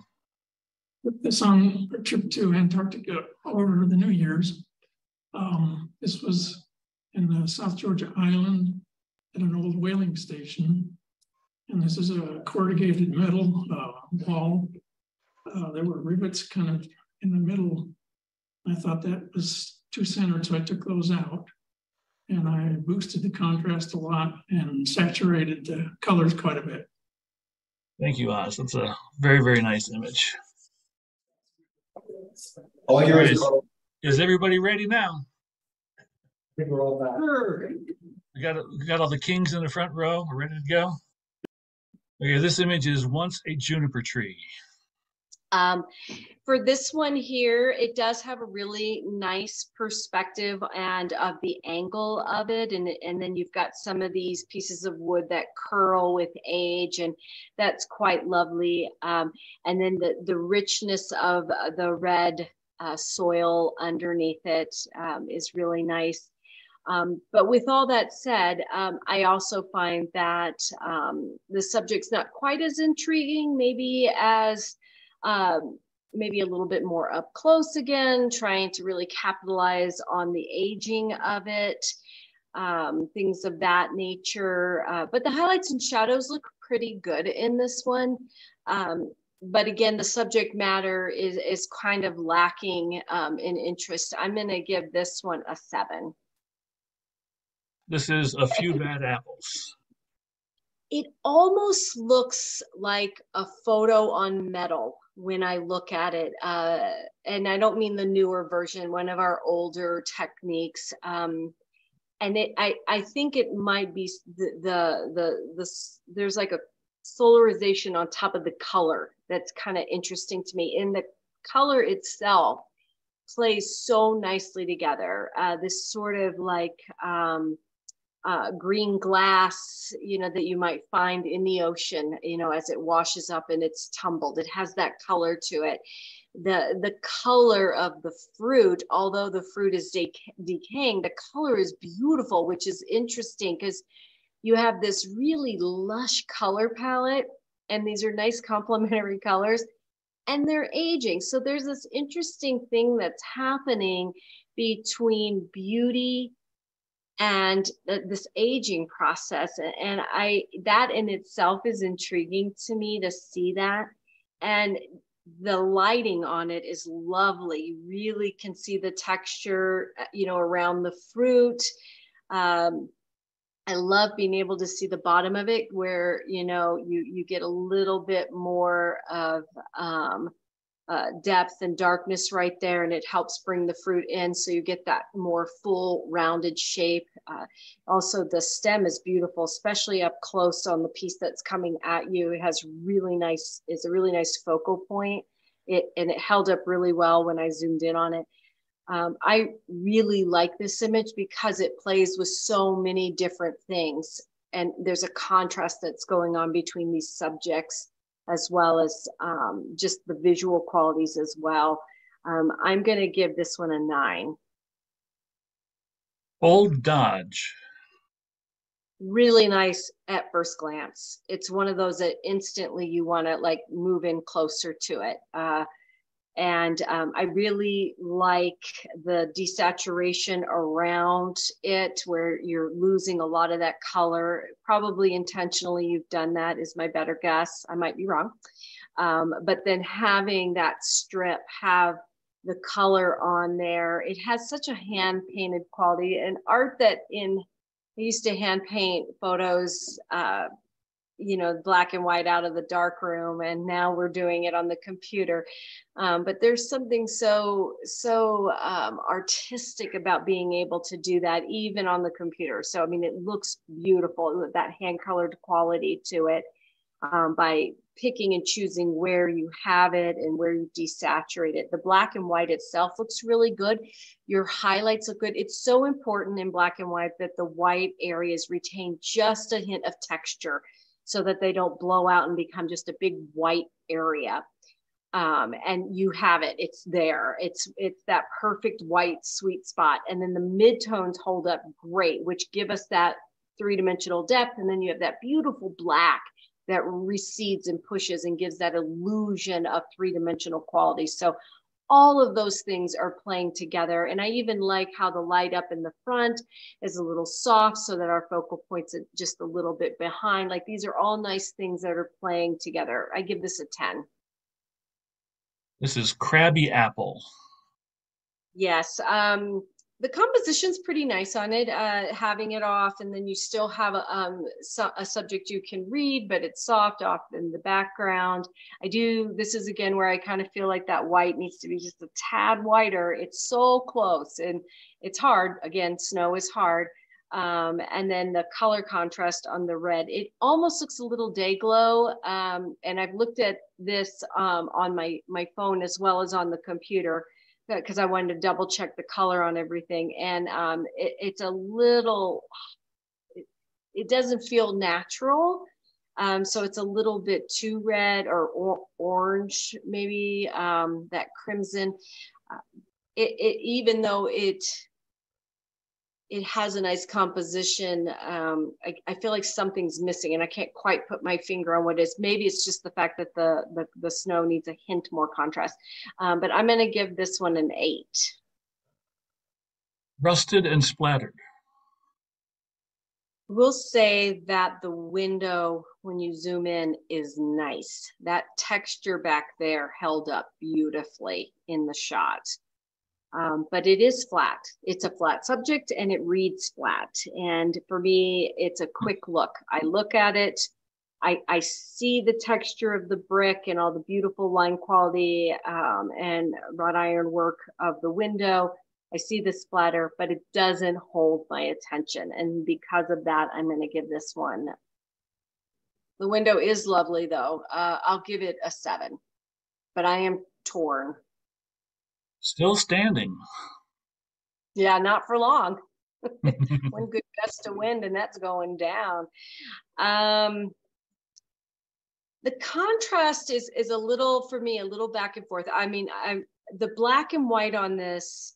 With this on a trip to Antarctica over the New Year's. This was in the South Georgia Island at an old whaling station. And this is a corrugated metal wall. There were rivets kind of in the middle. I thought that was too centered, so I took those out. And I boosted the contrast a lot and saturated the colors quite a bit. Thank you, Oz. That's a very, very nice image. All yours. Is everybody ready now? I think we're all back. Sure. We got all the kings in the front row. We're ready to go. Okay, this image is Once a Juniper Tree. For this one here, it does have a really nice perspective and of the angle of it. And then you've got some of these pieces of wood that curl with age, and that's quite lovely. And then the richness of the red soil underneath it is really nice. But with all that said, I also find that the subject's not quite as intriguing, maybe as maybe a little bit more up close again, trying to really capitalize on the aging of it, things of that nature. But the highlights and shadows look pretty good in this one. But again, the subject matter is kind of lacking in interest. I'm going to give this one a 7. This is A Few Bad Apples. It almost looks like a photo on metal when I look at it. And I don't mean the newer version, one of our older techniques. And I think it might be there's like a solarization on top of the color that's kind of interesting to me. And the color itself plays so nicely together. This sort of like, green glass, you know, that you might find in the ocean, you know, as it washes up and it's tumbled. It has that color to it. The color of the fruit, although the fruit is decaying, the color is beautiful, which is interesting because you have this really lush color palette, and these are nice complementary colors, and they're aging. So there's this interesting thing that's happening between beauty and this aging process, and that in itself is intriguing to me to see that. And the lighting on it is lovely. You really can see the texture, you know, around the fruit. I love being able to see the bottom of it, where, you know, you get a little bit more of depth and darkness right there, and it helps bring the fruit in, so you get that more full rounded shape. Also, the stem is beautiful, especially up close on the piece that's coming at you. It has really nice, it's a really nice focal point, and it held up really well when I zoomed in on it. I really like this image because it plays with so many different things, and there's a contrast that's going on between these subjects, as well as just the visual qualities as well. I'm gonna give this one a 9. Old Dodge. Really nice at first glance. It's one of those that instantly you wanna like move in closer to it. And I really like the desaturation around it, where you're losing a lot of that color. Probably intentionally you've done that, is my better guess. I might be wrong. But then having that strip have the color on there, it has such a hand painted quality, and art that I used to hand paint photos you know, black and white out of the dark room, and now we're doing it on the computer. But there's something so artistic about being able to do that even on the computer. So, I mean, it looks beautiful with that hand colored quality to it, by picking and choosing where you have it and where you desaturate it. The black and white itself looks really good. Your highlights look good. It's so important in black and white that the white areas retain just a hint of texture, so that they don't blow out and become just a big white area. And you have it, it's there. It's that perfect white sweet spot. And then the mid-tones hold up great, which give us that three-dimensional depth. And then you have that beautiful black that recedes and pushes and gives that illusion of three-dimensional quality. So all of those things are playing together. And I even like how the light up in the front is a little soft so that our focal point's just a little bit behind. Like, these are all nice things that are playing together. I give this a 10. This is Crabby Apple. Yes. The composition's pretty nice on it, having it off, and then you still have a subject you can read, but it's soft off in the background. This is again where I kind of feel like that white needs to be just a tad whiter. It's so close, and it's hard. Again, snow is hard. And then the color contrast on the red, it almost looks a little day glow. And I've looked at this on my phone as well as on the computer, because I wanted to double check the color on everything. And it's a little, it doesn't feel natural. So it's a little bit too red or orange, maybe that crimson. Even though it has a nice composition, I feel like something's missing, and I can't quite put my finger on what it is. Maybe it's just the fact that the snow needs a hint more contrast, but I'm gonna give this one an 8. Rusted and splattered. We'll say that the window, when you zoom in, is nice. That texture back there held up beautifully in the shot. But it is flat. It's a flat subject and it reads flat. And for me, it's a quick look. I look at it. I see the texture of the brick and all the beautiful line quality and wrought iron work of the window. I see the splatter, but it doesn't hold my attention. And because of that, I'm going to give this one. The window is lovely though. I'll give it a 7, but I am torn. Still standing. Yeah, not for long. One good gust of wind and that's going down. The contrast is a little, for me, a little back and forth. I mean, the black and white on this,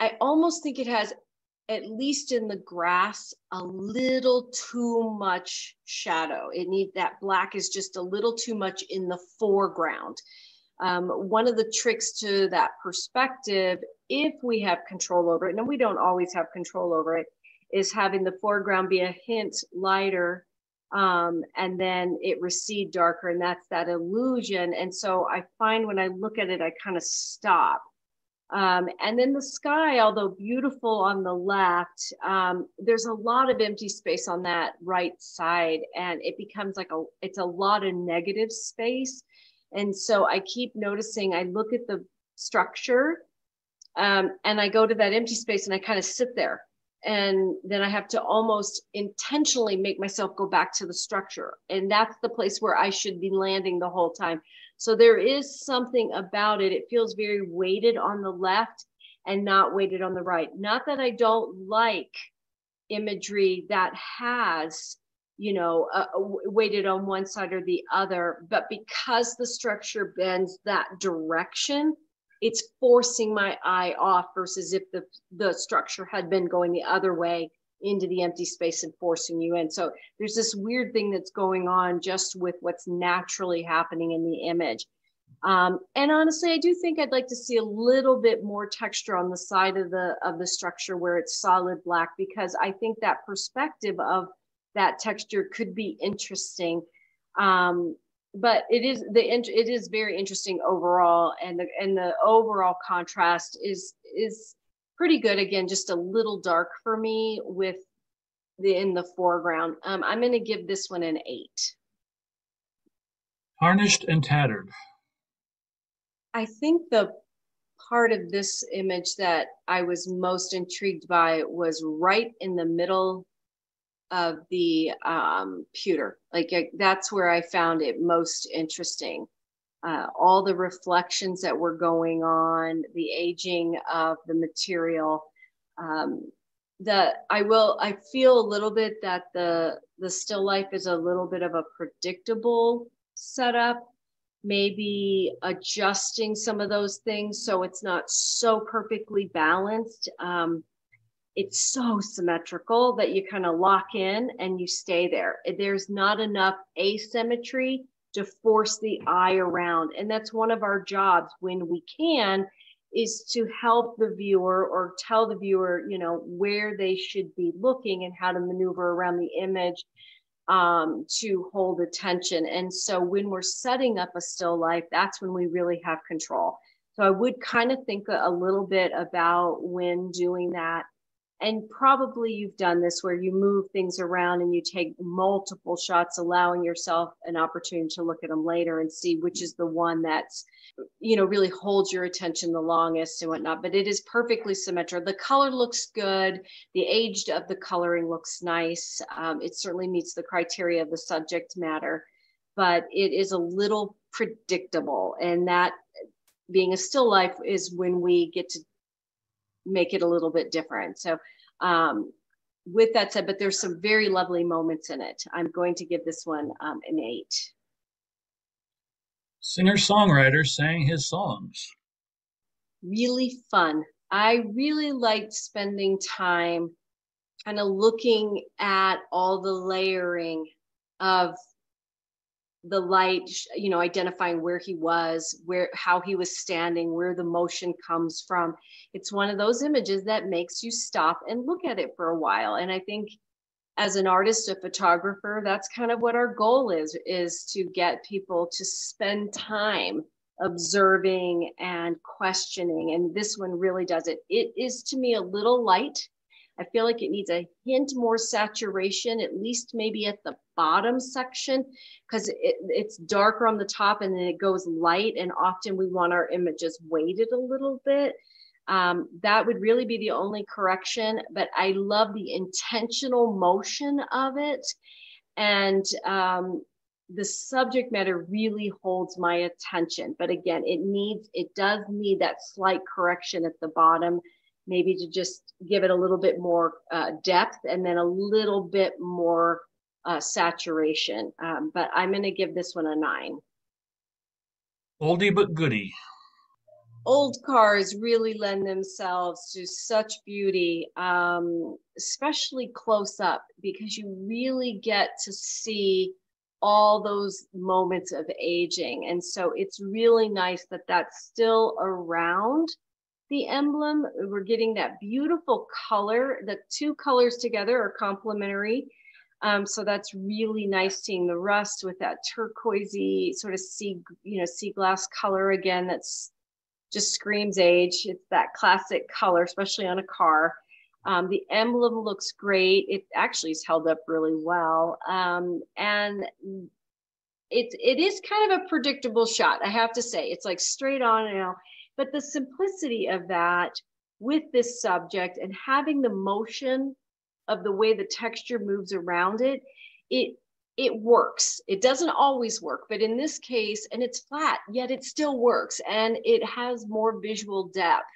I almost think it has, at least in the grass, a little too much shadow. That black is just a little too much in the foreground. One of the tricks to that perspective, if we have control over it, and we don't always have control over it, is having the foreground be a hint lighter and then it recede darker, and that's that illusion. And so I find when I look at it, I kind of stop. And then the sky, although beautiful on the left, there's a lot of empty space on that right side, and it becomes like it's a lot of negative space. And so I keep noticing, I look at the structure and I go to that empty space and I kind of sit there. And then I have to almost intentionally make myself go back to the structure. And that's the place where I should be landing the whole time. So there is something about it. It feels very weighted on the left and not weighted on the right. Not that I don't like imagery that has, you know, weighted on one side or the other, but because the structure bends that direction, it's forcing my eye off, versus if the structure had been going the other way into the empty space and forcing you in. So there's this weird thing that's going on just with what's naturally happening in the image. And honestly, I do think I'd like to see a little bit more texture on the side of the structure where it's solid black, because I think that perspective of that texture could be interesting, but it is very interesting overall, and the overall contrast is pretty good. Again, just a little dark for me with in the foreground. I'm going to give this one an 8. Tarnished and tattered. I think the part of this image that I was most intrigued by was right in the middle of the pewter. Like that's where I found it most interesting. All the reflections that were going on, the aging of the material. I feel a little bit that the still life is a little bit of a predictable setup, maybe adjusting some of those things so it's not so perfectly balanced. It's so symmetrical that you kind of lock in and you stay there. There's not enough asymmetry to force the eye around. And that's one of our jobs when we can, is to help the viewer or tell the viewer, you know, where they should be looking and how to maneuver around the image to hold attention. And so when we're setting up a still life, that's when we really have control. So I would kind of think a little bit about when doing that. And probably you've done this where you move things around and you take multiple shots, allowing yourself an opportunity to look at them later and see which is the one that's, you know, really holds your attention the longest and whatnot. But it is perfectly symmetrical. The color looks good. The age of the coloring looks nice. It certainly meets the criteria of the subject matter, but it is a little predictable. And that being a still life is when we get to make it a little bit different. So with that said, but there's some very lovely moments in it. I'm going to give this one an 8. Singer-songwriter sang his songs. Really fun. I really liked spending time kind of looking at all the layering of the light, you know, identifying where he was, where, how he was standing, where the motion comes from. It's one of those images that makes you stop and look at it for a while. And I think as an artist, a photographer, that's kind of what our goal is to get people to spend time observing and questioning. And this one really does it. It is, to me, a little light. I feel like it needs a hint more saturation, at least maybe at the bottom section, because it's darker on the top and then it goes light. And often we want our images weighted a little bit. That would really be the only correction, but I love the intentional motion of it. And the subject matter really holds my attention. But again, it does need that slight correction at the bottom, maybe to just give it a little bit more depth and then a little bit more saturation. But I'm gonna give this one a 9. Oldie but goodie. Old cars really lend themselves to such beauty, especially close up, because you really get to see all those moments of aging. And so it's really nice that that's still around. The emblem, we're getting that beautiful color. The two colors together are complementary. So that's really nice, seeing the rust with that turquoisey sort of sea glass color again. That's just screams age. It's that classic color, especially on a car. The emblem looks great. It actually is held up really well. And it is kind of a predictable shot, I have to say. It's like straight on now. But the simplicity of that with this subject and having the motion of the way the texture moves around it, it works. It doesn't always work, but in this case, and it's flat, yet it still works. And it has more visual depth,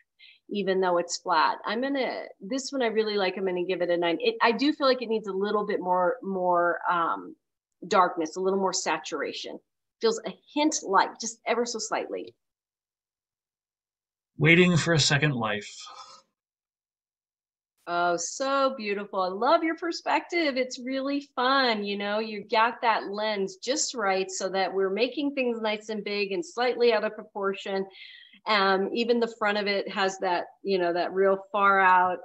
even though it's flat. This one I really like. I'm gonna give it a 9. I do feel like it needs a little bit more darkness, a little more saturation. Feels a hint light, just ever so slightly. Waiting for a second life. Oh, so beautiful. I love your perspective. It's really fun. You know, you got that lens just right so that we're making things nice and big and slightly out of proportion. Even the front of it has that, you know, that real far out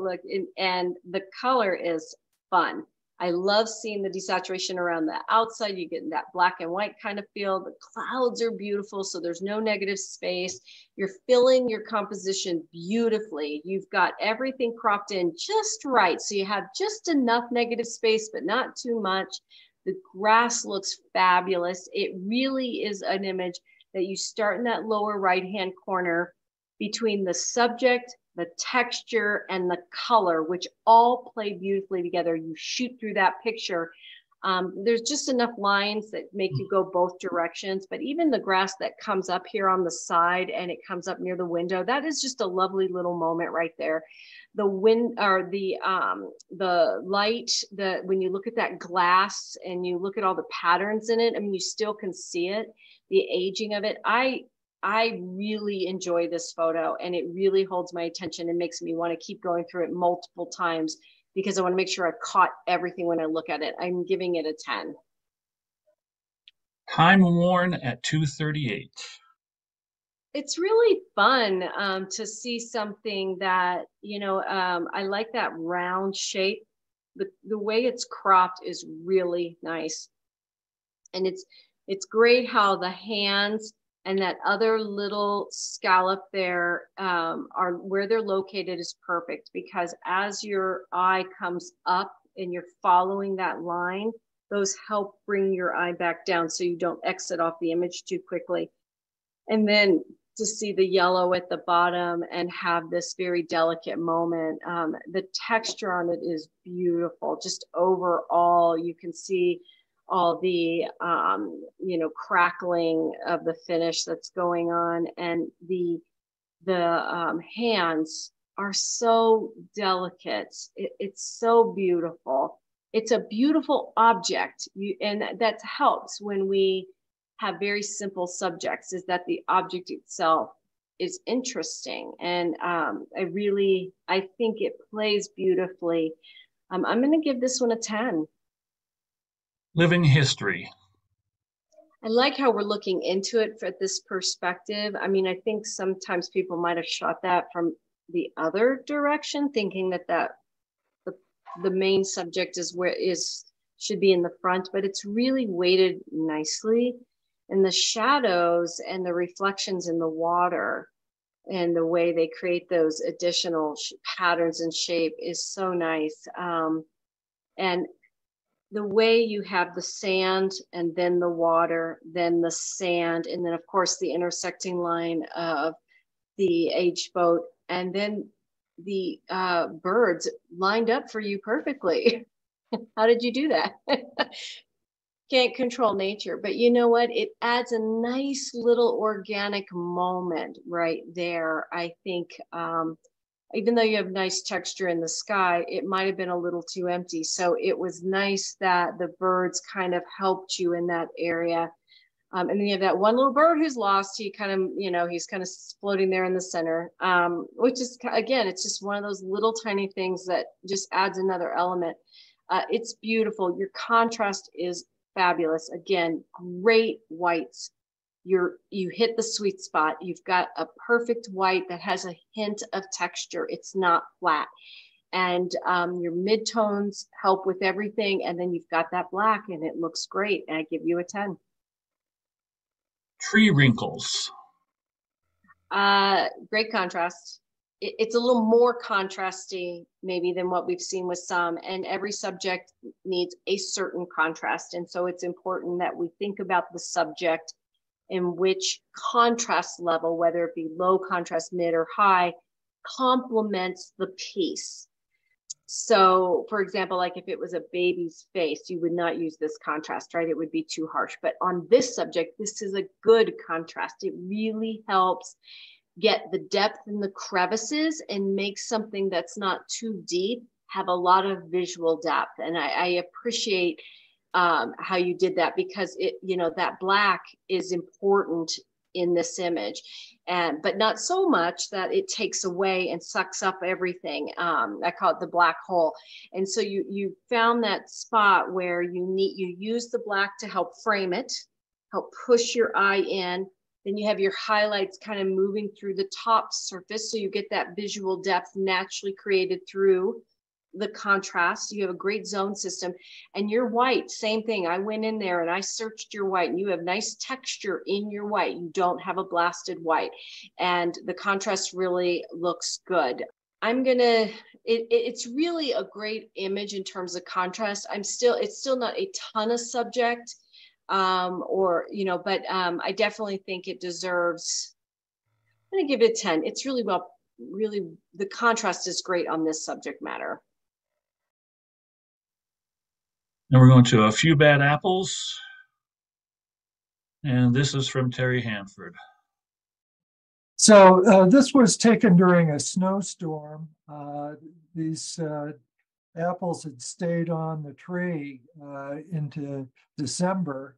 look, and the color is fun. I love seeing the desaturation around the outside. You get that black and white kind of feel. The clouds are beautiful, so there's no negative space. You're filling your composition beautifully. You've got everything cropped in just right. So you have just enough negative space, but not too much. The grass looks fabulous. It really is an image that you start in that lower right-hand corner between the subject, the texture, and the color, which all play beautifully together. You shoot through that picture. There's just enough lines that make you go both directions, but even the grass that comes up here on the side and it comes up near the window, that is just a lovely little moment right there. The wind or the light, when you look at that glass and you look at all the patterns in it, I mean, you still can see it, the aging of it. I really enjoy this photo, and it really holds my attention and makes me want to keep going through it multiple times because I want to make sure I caught everything when I look at it. I'm giving it a 10. Time worn at 2:38. It's really fun to see something that, you know, I like that round shape. The way it's cropped is really nice. And it's great how the hands and that other little scallop there, are where they're located is perfect, because as your eye comes up and you're following that line, those help bring your eye back down so you don't exit off the image too quickly. And then to see the yellow at the bottom and have this very delicate moment. The texture on it is beautiful. Just overall, you can see all the, you know, crackling of the finish that's going on. And the hands are so delicate. It's so beautiful. It's a beautiful object. And that helps when we have very simple subjects, is that the object itself is interesting. And I think it plays beautifully. I'm going to give this one a 10. Living history. I like how we're looking into it at this perspective. I mean, I think sometimes people might have shot that from the other direction, thinking that the main subject is where should be in the front, but it's really weighted nicely, and the shadows and the reflections in the water and the way they create those additional patterns and shape is so nice. And the way you have the sand and then the water, then the sand, and then of course the intersecting line of the H boat, and then the birds lined up for you perfectly. How did you do that? Can't control nature, but you know what? It adds a nice little organic moment right there, I think. Even though you have nice texture in the sky, it might have been a little too empty. So it was nice that the birds kind of helped you in that area. And then you have that one little bird who's lost. He kind of, you know, he's kind of floating there in the center, which is, again, it's just one of those little tiny things that just adds another element. It's beautiful. Your contrast is fabulous. Again, great whites. You hit the sweet spot. You've got a perfect white that has a hint of texture. It's not flat. And your midtones help with everything. And then you've got that black and it looks great. And I give you a 10. Tree wrinkles. Great contrast. It's a little more contrasty maybe than what we've seen with some, and every subject needs a certain contrast. And so it's important that we think about the subject in which contrast level, whether it be low contrast, mid, or high, complements the piece. So for example, like if it was a baby's face, you would not use this contrast, right? It would be too harsh. But on this subject, this is a good contrast. It really helps get the depth in the crevices and make something that's not too deep have a lot of visual depth. And I appreciate how you did that, because it, you know, that black is important in this image, and but not so much that it takes away and sucks up everything. I call it the black hole. And so you found that spot where you use the black to help frame it, help push your eye in. Then you have your highlights kind of moving through the top surface, so you get that visual depth naturally created through the contrast. You have a great zone system, and your white, same thing. I went in there and I searched your white, and you have nice texture in your white. You don't have a blasted white, and the contrast really looks good. It's really a great image in terms of contrast. It's still not a ton of subject, I definitely think it deserves, I'm gonna give it a 10. It's really well, really, the contrast is great on this subject matter. Now we're going to a few bad apples. And this is from Terry Hanford. So this was taken during a snowstorm. These apples had stayed on the tree into December.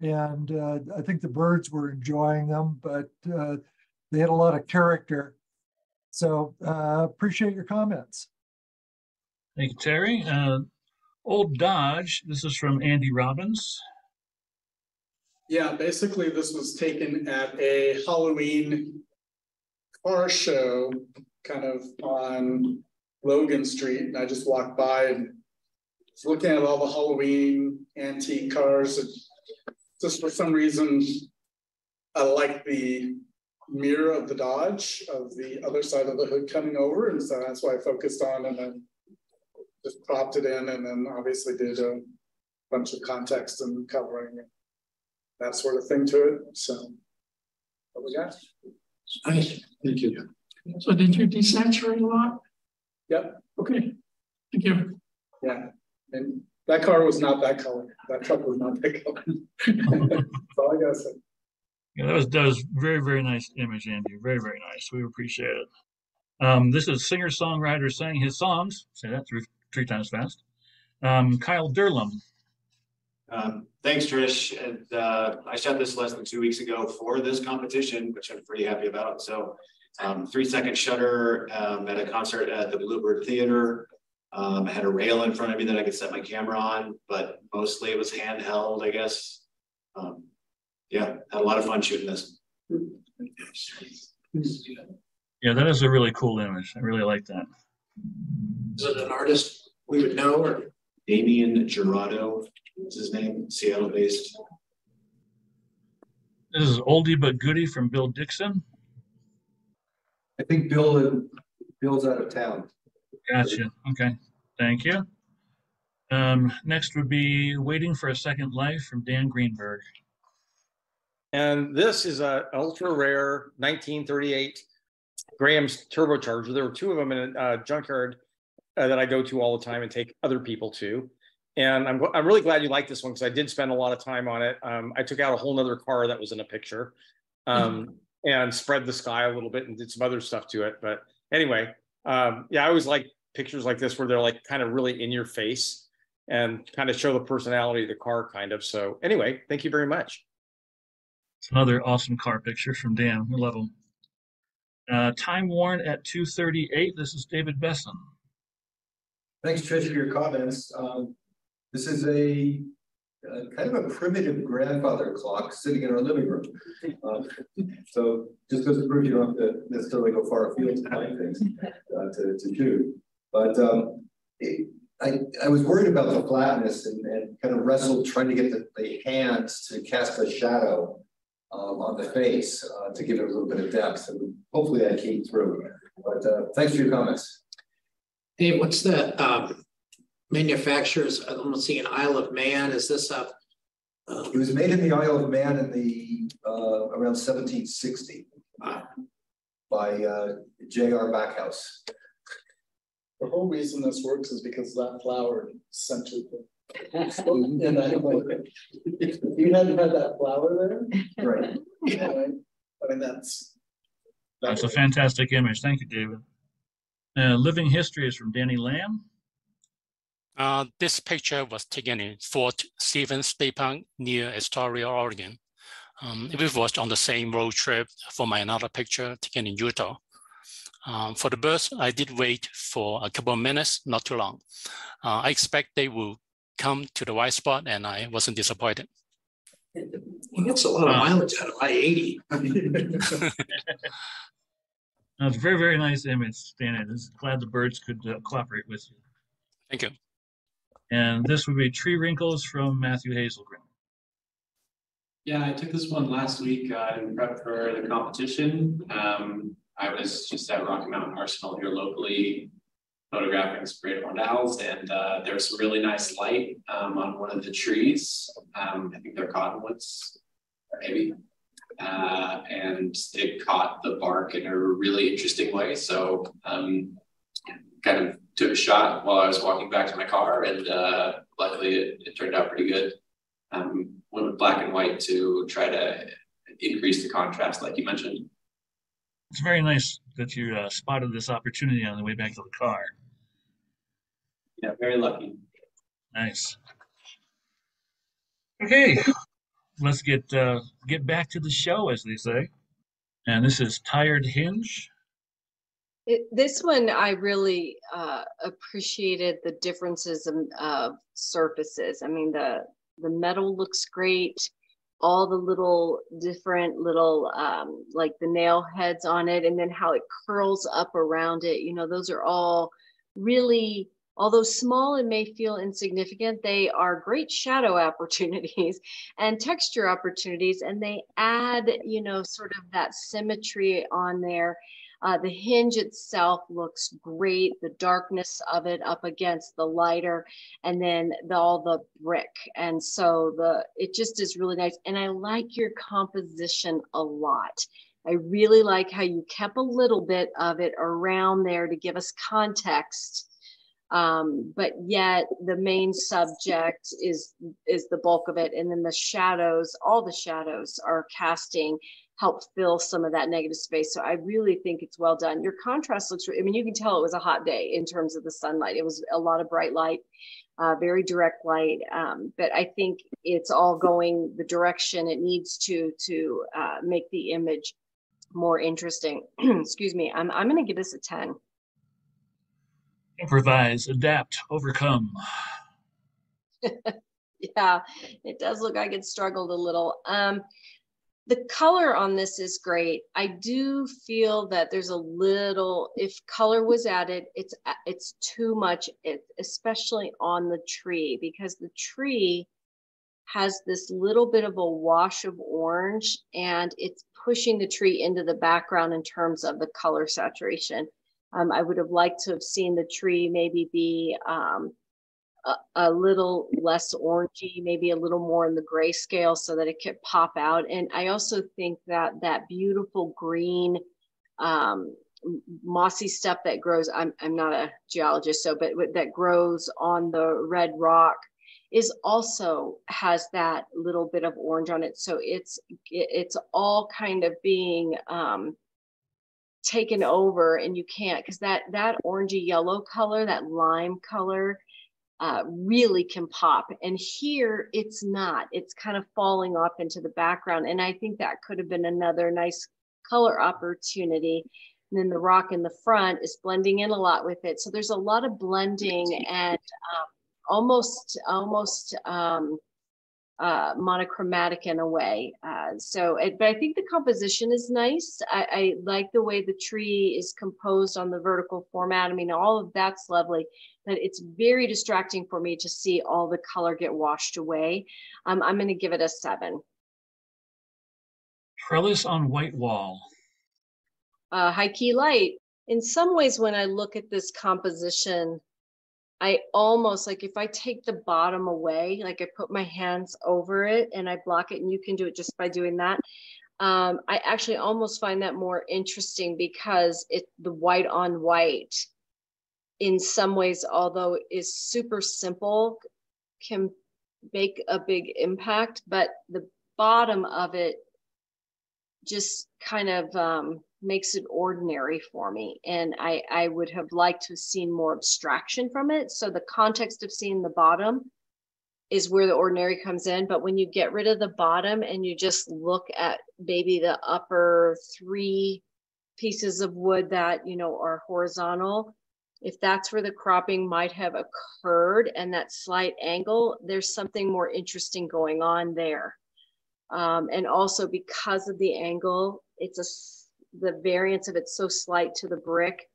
And I think the birds were enjoying them, but they had a lot of character. So appreciate your comments. Thank you, Terry. Old Dodge, this is from Andy Robbins. Yeah, basically this was taken at a Halloween car show kind of on Logan Street, and I just walked by and was looking at all the Halloween antique cars. And just for some reason, I like the mirror of the Dodge of the other side of the hood coming over, and so that's what I focused on, and then just popped it in, and then obviously did a bunch of context and covering and that sort of thing to it. So what we got? Thank you. So did you desaturate a lot? Yep. Okay. Thank you. Yeah. And that car was not that color. That truck was not that color. That's all I gotta say. Yeah, that was very, very nice image, Andy. Very, very nice. We appreciate it. This is singer-songwriter sang his songs. Say that three times fast. Kyle Durlam. Thanks, Trish. And, I shot this less than 2 weeks ago for this competition, which I'm pretty happy about. So 3-second shutter at a concert at the Bluebird Theater. I had a rail in front of me that I could set my camera on, but mostly it was handheld, I guess. Yeah, had a lot of fun shooting this. Yeah, that is a really cool image. I really like that. Is it an artist we would know? Or Damian Gerardo is his name, Seattle-based. This is oldie but goodie from Bill Dixon. I think Bill's out of town. Gotcha. Okay, thank you. Next would be Waiting for a Second Life from Dan Greenberg. And this is an ultra-rare 1938 Graham's turbocharger. There were two of them in a junkyard that I go to all the time and take other people to. And I'm really glad you like this one because I did spend a lot of time on it. I took out a whole nother car that was in a picture and spread the sky a little bit and did some other stuff to it. But anyway, yeah, I always like pictures like this where they're like kind of really in your face and kind of show the personality of the car kind of. So anyway, thank you very much. Another awesome car picture from Dan. We love them. Time Worn at 2:38. This is David Besson. Thanks, Trish, for your comments. This is a kind of a primitive grandfather clock sitting in our living room. So just goes to prove you don't have to necessarily go far afield to find things to do. But I was worried about the flatness and kind of wrestled trying to get the hands to cast a shadow on the face to give it a little bit of depth, and hopefully I came through. But thanks for your comments. Dave, what's the manufacturer's? I don't see an Isle of Man. Is this a? It was made in the Isle of Man in the around 1760 by J.R. Backhouse. The whole reason this works is because that flower centered it. And I'm like, you hadn't had that flower there, right? Yeah. I mean, that's a fantastic image. Thank you, David. Living History is from Danny Lamb. This picture was taken in Fort Stevens State near Astoria, Oregon. It was on the same road trip for another picture taken in Utah. For the birds, I did wait for a couple of minutes, not too long. I expect they will come to the right spot, and I wasn't disappointed. Well, that's a lot of mileage out of I-80. That's a very, very nice image, Stan. I'm glad the birds could cooperate with you. Thank you. And this would be Tree Wrinkles from Matthew Hazelgren. Yeah, I took this one last week in prep for the competition. I was just at Rocky Mountain Arsenal here locally, photographing some great hornels, and there was some really nice light on one of the trees. I think they're cottonwoods, maybe. And it caught the bark in a really interesting way. So kind of took a shot while I was walking back to my car, and luckily it turned out pretty good. Went with black and white to try to increase the contrast, like you mentioned. It's very nice that you spotted this opportunity on the way back to the car. Yeah, very lucky. Nice. Okay, let's get back to the show, as they say. And this is Tired Hinge. This one, I really appreciated the differences of surfaces. I mean, the metal looks great. All the little different little, like the nail heads on it, and then how it curls up around it. You know, those are all really, although small and may feel insignificant, they are great shadow opportunities and texture opportunities. And they add, you know, sort of that symmetry on there. The hinge itself looks great, the darkness of it up against the lighter, and then all the brick. And so it just is really nice. And I like your composition a lot. I really like how you kept a little bit of it around there to give us context. But yet the main subject is the bulk of it. And then the shadows, all the shadows are casting, help fill some of that negative space. So I really think it's well done. Your contrast looks, I mean, you can tell it was a hot day in terms of the sunlight. It was a lot of bright light, very direct light. But I think it's all going the direction it needs to make the image more interesting. Excuse me, I'm gonna give this a 10. Improvise, adapt, overcome. Yeah, it does look like it struggled a little. The color on this is great. I do feel that there's a little, if color was added, it's too much, especially on the tree, because the tree has this little bit of a wash of orange, and it's pushing the tree into the background in terms of the color saturation. I would have liked to have seen the tree maybe be a little less orangey, maybe a little more in the grayscale so that it could pop out. And I also think that that beautiful green mossy stuff that grows, I'm not a geologist, so, but that grows on the red rock is also has that little bit of orange on it. So it's all kind of being taken over, and you can't, because that orangey yellow color, that lime color, really can pop. And here it's not, it's kind of falling off into the background. And I think that could have been another nice color opportunity. And then the rock in the front is blending in a lot with it. So there's a lot of blending and almost monochromatic in a way. But I think the composition is nice. I like the way the tree is composed on the vertical format. I mean, all of that's lovely, but it's very distracting for me to see all the color get washed away. I'm going to give it a 7. Trellis on white wall. High key light. In some ways, when I look at this composition, I almost, like, if I take the bottom away, like I put my hands over it and I block it, and you can do it just by doing that. I actually almost find that more interesting because the white on white in some ways, although is super simple, can make a big impact, but the bottom of it just kind of makes it ordinary for me. And I would have liked to have seen more abstraction from it. So the context of seeing the bottom is where the ordinary comes in. But when you get rid of the bottom and you just look at maybe the upper 3 pieces of wood that, you know, are horizontal, if that's where the cropping might have occurred and that slight angle, there's something more interesting going on there. And also because of the angle, the variance of it so slight to the brick,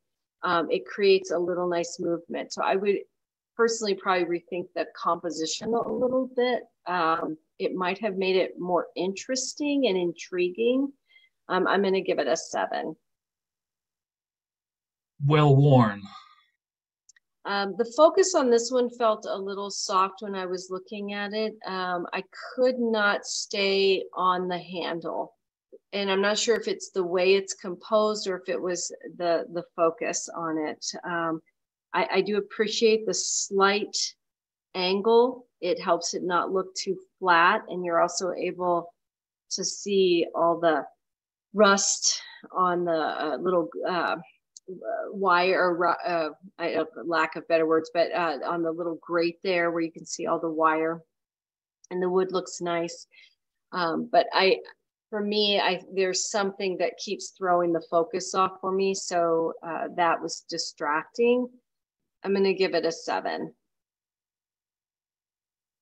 it creates a little nice movement. So personally probably rethink the composition a little bit. It might have made it more interesting and intriguing. I'm going to give it a 7. Well worn. The focus on this one felt a little soft when I was looking at it. I could not stay on the handle. And I'm not sure if it's the way it's composed or if it was the focus on it. I do appreciate the slight angle. It helps it not look too flat. And you're also able to see all the rust on the little wire, or lack of better words, but on the little grate there where you can see all the wire, and the wood looks nice. But for me, there's something that keeps throwing the focus off for me. So that was distracting. I'm going to give it a 7.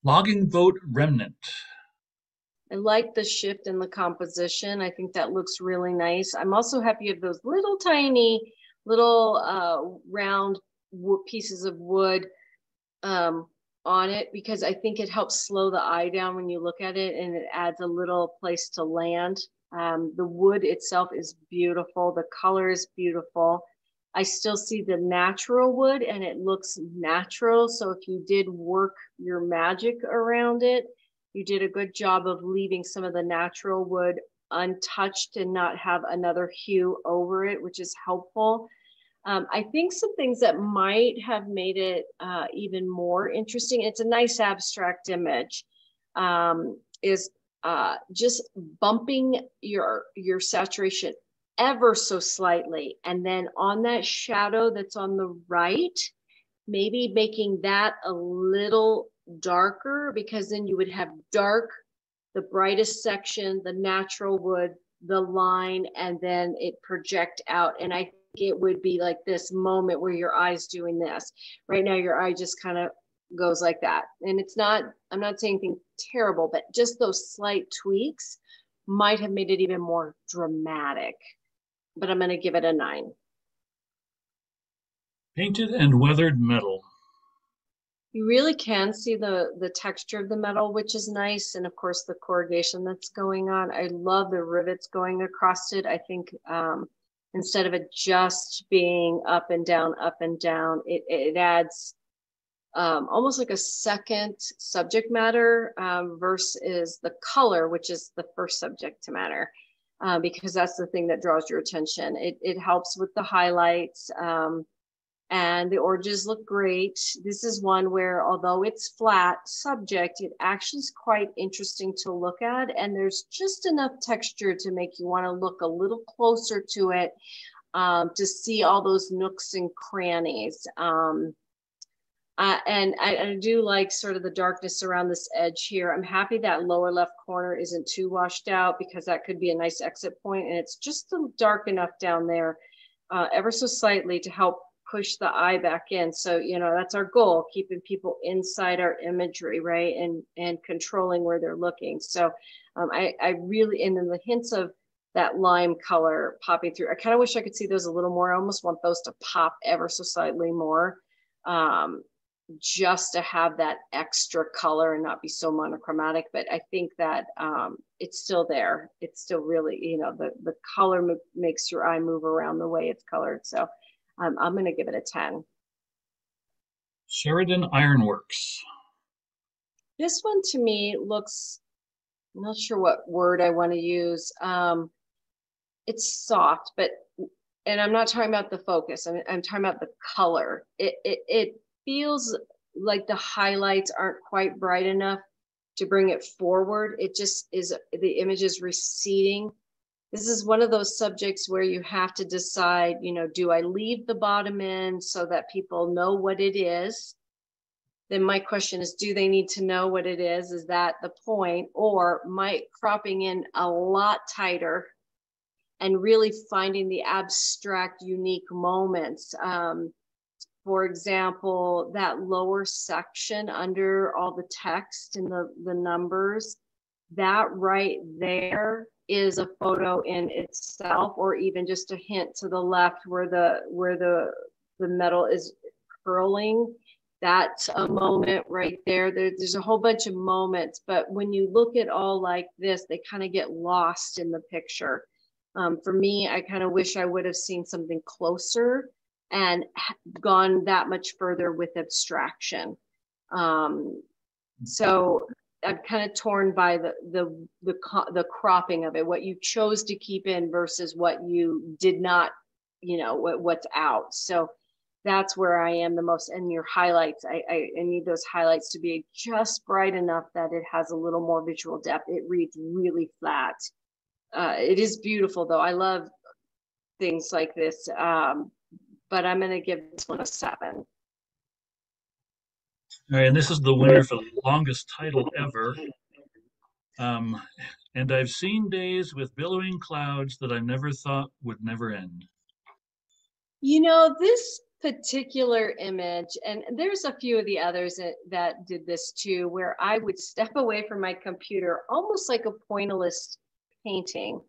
Logging boat remnant. I like the shift in the composition. I think that looks really nice. I'm also happy you have those little tiny, little round pieces of wood on it, because I think it helps slow the eye down when you look at it, and it adds a little place to land. The wood itself is beautiful. The color is beautiful. I still see the natural wood and it looks natural. So if you did work your magic around it, you did a good job of leaving some of the natural wood untouched and not have another hue over it, which is helpful. I think some things that might have made it even more interesting, it's a nice abstract image, is just bumping your saturation ever so slightly. And then on that shadow that's on the right, maybe making that a little darker, because then you would have dark, the brightest section, the natural wood, the line, and then it project out. And I think it would be like this moment where your eye's doing this. Right now, your eye just kind of goes like that. And it's not, I'm not saying anything terrible, but just those slight tweaks might have made it even more dramatic. But I'm going to give it a 9. Painted and weathered metal. You really can see the texture of the metal, which is nice. And of course, the corrugation that's going on. I love the rivets going across it. I think instead of it just being up and down, it adds almost like a second subject matter versus the color, which is the first subject matter, because that's the thing that draws your attention. It helps with the highlights. And the oranges look great. This is one where, although it's flat subject, it actually is quite interesting to look at. And there's just enough texture to make you want to look a little closer to it to see all those nooks and crannies. And I do like sort of the darkness around this edge here. I'm happy that lower left corner isn't too washed out, because that could be a nice exit point. And it's just dark enough down there ever so slightly to help push the eye back in. So, you know, that's our goal, keeping people inside our imagery, right? And controlling where they're looking. So I really, and then the hints of that lime color popping through, I kind of wish I could see those a little more. I almost want those to pop ever so slightly more, just to have that extra color and not be so monochromatic. But I think that it's still there. It's still really, you know, the color makes your eye move around the way it's colored. So I'm going to give it a 10. Sheridan Ironworks. This one to me looks, I'm not sure what word I want to use. It's soft, but, and I'm not talking about the focus. I'm talking about the color. It feels like the highlights aren't quite bright enough to bring it forward. It just is, the image is receding. This is one of those subjects where you have to decide, you know, do I leave the bottom in so that people know what it is? Then my question is, do they need to know what it is? Is that the point? Or might cropping in a lot tighter and really finding the abstract, unique moments. For example, that lower section under all the text and the numbers, that right there is a photo in itself, or even just a hint to the left where the metal is curling That's a moment right there. There's a whole bunch of moments, but when you look at all like this, they kind of get lost in the picture. For me, I kind of wish I would have seen something closer and gone that much further with abstraction. So I'm kind of torn by the cropping of it, what you chose to keep in versus what you did not, you know, what's out. So that's where I am the most. And your highlights, I need those highlights to be just bright enough that it has a little more visual depth. It reads really flat. It is beautiful though. I love things like this, but I'm going to give this one a 7. All right, and this is the winner for the longest title ever. And I've seen days with billowing clouds that I never thought would never end. You know, this particular image, and there's a few of the others that did this too, where I would step away from my computer, almost like a pointillist painting,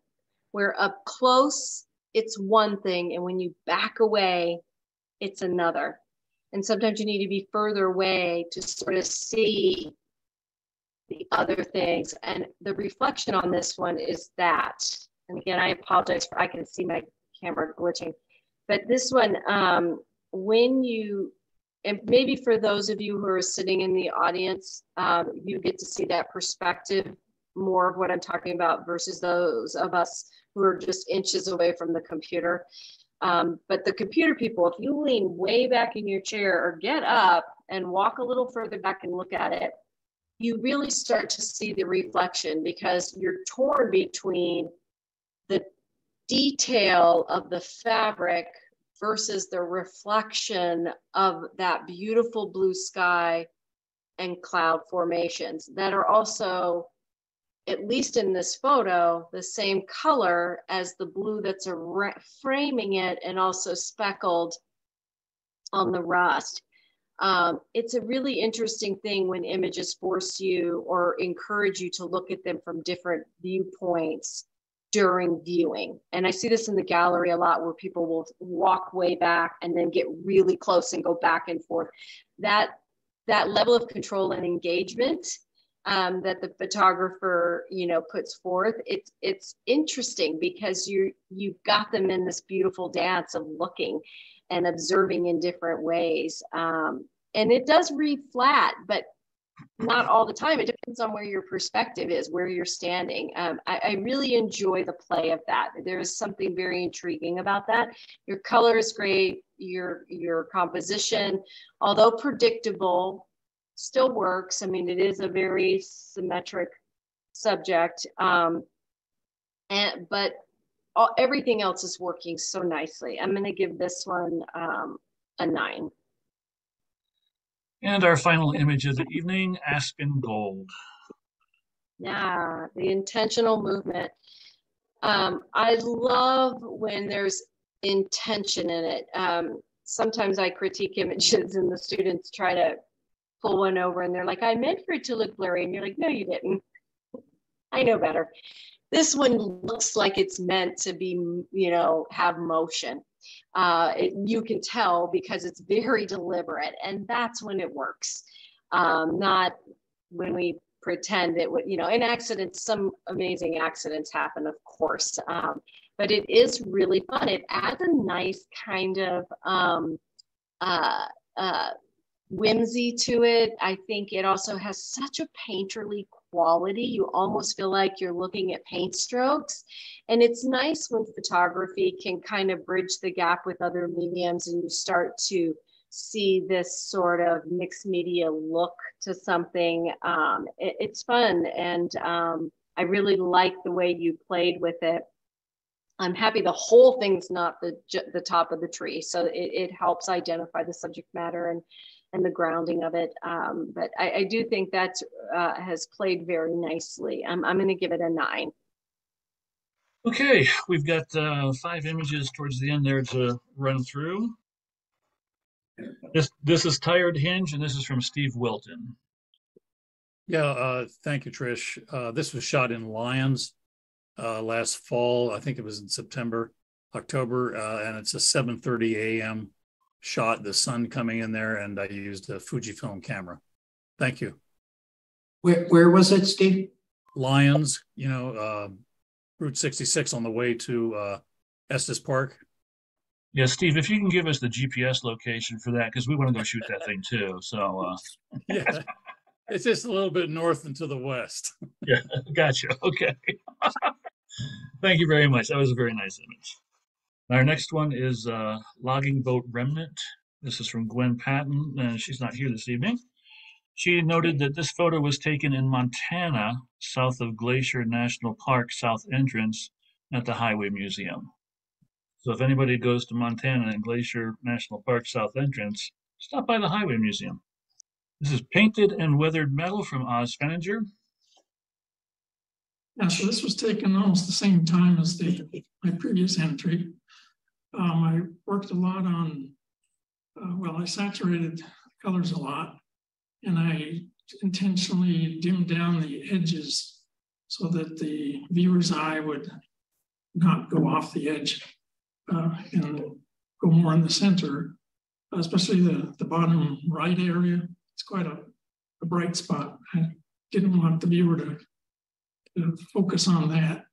where up close, it's one thing, and when you back away, it's another. And sometimes you need to be further away to sort of see the other things. And the reflection on this one is that. And again, I apologize for, I can see my camera glitching. But this one, when you, and maybe for those of you who are sitting in the audience, you get to see that perspective more of what I'm talking about versus those of us who are just inches away from the computer. But the computer people, if you lean way back in your chair or get up and walk a little further back and look at it, you really start to see the reflection because you're torn between the detail of the fabric versus the reflection of that beautiful blue sky and cloud formations that are also, at least in this photo, the same color as the blue that's framing it and also speckled on the rust. It's a really interesting thing when images force you or encourage you to look at them from different viewpoints during viewing. And I see this in the gallery a lot where people will walk way back and then get really close and go back and forth. That level of control and engagement that the photographer, you know, puts forth. It's interesting because you've got them in this beautiful dance of looking and observing in different ways. And it does read flat, but not all the time. It depends on where your perspective is, where you're standing. I really enjoy the play of that. There is something very intriguing about that. Your color is great. Your composition, although predictable, still works. I mean, it is a very symmetric subject, but everything else is working so nicely. I'm going to give this one a 9. And our final image of the evening, Aspen Gold. Yeah, the intentional movement. I love when there's intention in it. Sometimes I critique images and the students try to pull one over and they're like, I meant for it to look blurry. And you're like, no, you didn't. I know better. This one looks like it's meant to be, you know, have motion. You can tell because it's very deliberate and that's when it works. Not when we pretend it would, you know, in accidents, some amazing accidents happen, of course. But it is really fun. It adds a nice kind of, whimsy to it. I think it also has such a painterly quality. You almost feel like you're looking at paint strokes. And it's nice when photography can kind of bridge the gap with other mediums and you start to see this sort of mixed media look to something. It's fun. And I really like the way you played with it. I'm happy the whole thing's not the top of the tree. So it helps identify the subject matter and the grounding of it. But I do think that has played very nicely. I'm going to give it a 9. Okay, we've got 5 images towards the end there to run through. This is Tired Hinge, and this is from Steve Wilton. Yeah, thank you, Trish. This was shot in Lyons last fall. I think it was in October, and it's a 7:30 a.m. shot the sun coming in there, and I used a Fujifilm camera. Thank you. Where was it, Steve? Lyons, you know, Route 66 on the way to Estes Park. Yeah, Steve, if you can give us the GPS location for that, because we want to go shoot that thing too. So yeah, it's just a little bit north and to the west. Yeah, gotcha. Okay. Thank you very much. That was a very nice image. Our next one is Logging Boat Remnant. This is from Gwen Patton, and she's not here this evening. She noted that this photo was taken in Montana, south of Glacier National Park, south entrance at the Highway Museum. So if anybody goes to Montana and Glacier National Park, south entrance, stop by the Highway Museum. This is Painted and Weathered Metal from Oz Fenninger. Yeah, so this was taken almost the same time as my previous entry. I worked a lot on, I saturated colors a lot, and I intentionally dimmed down the edges so that the viewer's eye would not go off the edge and go more in the center, especially the bottom right area. It's quite a bright spot. I didn't want the viewer to focus on that.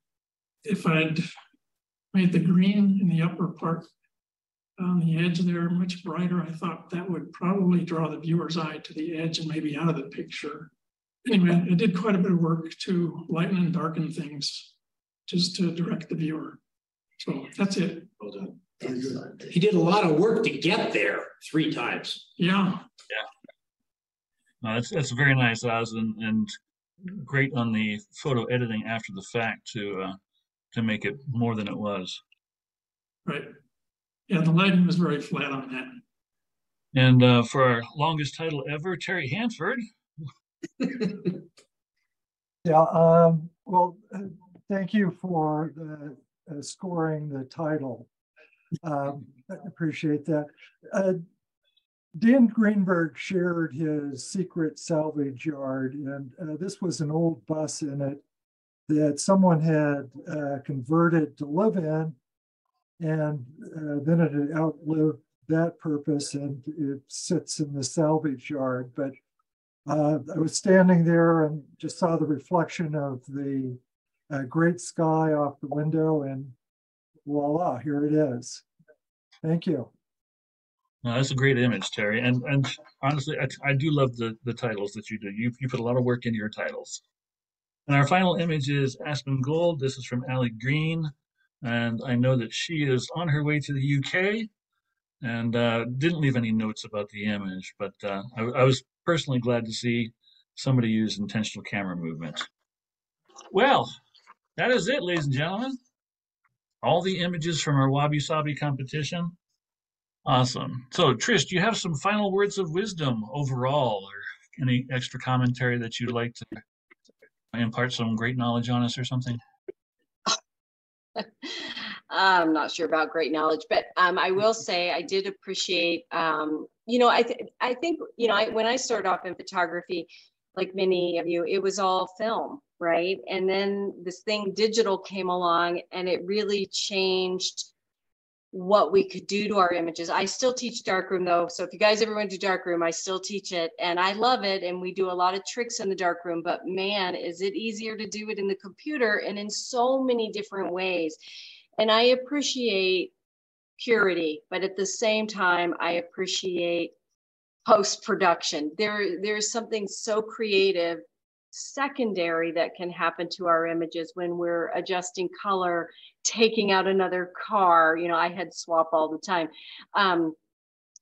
If I'd made the green in the upper part on the edge there much brighter, I thought that would probably draw the viewer's eye to the edge and maybe out of the picture. Anyway, I did quite a bit of work to lighten and darken things just to direct the viewer. So that's it. Well done. Excellent. He did a lot of work to get there 3 times. Yeah. Yeah. No, that's very nice, Oz, and great on the photo editing after the fact to make it more than it was. Right. Yeah, the lighting was very flat on that. And for our longest title ever, Terry Hanford. Yeah, thank you for scoring the title. I appreciate that. Dan Greenberg shared his secret salvage yard, and this was an old bus in it that someone had converted to live in, and then it had outlived that purpose, and it sits in the salvage yard. But I was standing there and just saw the reflection of the great sky off the window, and voila, here it is. Thank you. No, that's a great image, Terry. And honestly, I do love the titles that you do. You put a lot of work into your titles. And our final image is Aspen Gold. This is from Allie Green. And I know that she is on her way to the UK and didn't leave any notes about the image, but I was personally glad to see somebody use intentional camera movement. Well, that is it, ladies and gentlemen. All the images from our Wabi Sabi competition. Awesome. So, Trish, do you have some final words of wisdom overall, or any extra commentary that you'd like to impart some great knowledge on us or something? I'm not sure about great knowledge, but I will say I did appreciate, you know, I think, you know, when I started off in photography, like many of you, it was all film, right? And then this thing digital came along, and it really changed what we could do to our images. I still teach darkroom though. So if you guys ever want to do darkroom, I still teach it and I love it. And we do a lot of tricks in the darkroom, but man, is it easier to do it in the computer and in so many different ways. And I appreciate purity, but at the same time, I appreciate post-production. There's something so creative, secondary that can happen to our images when we're adjusting color, taking out another car. You know, I head swap all the time.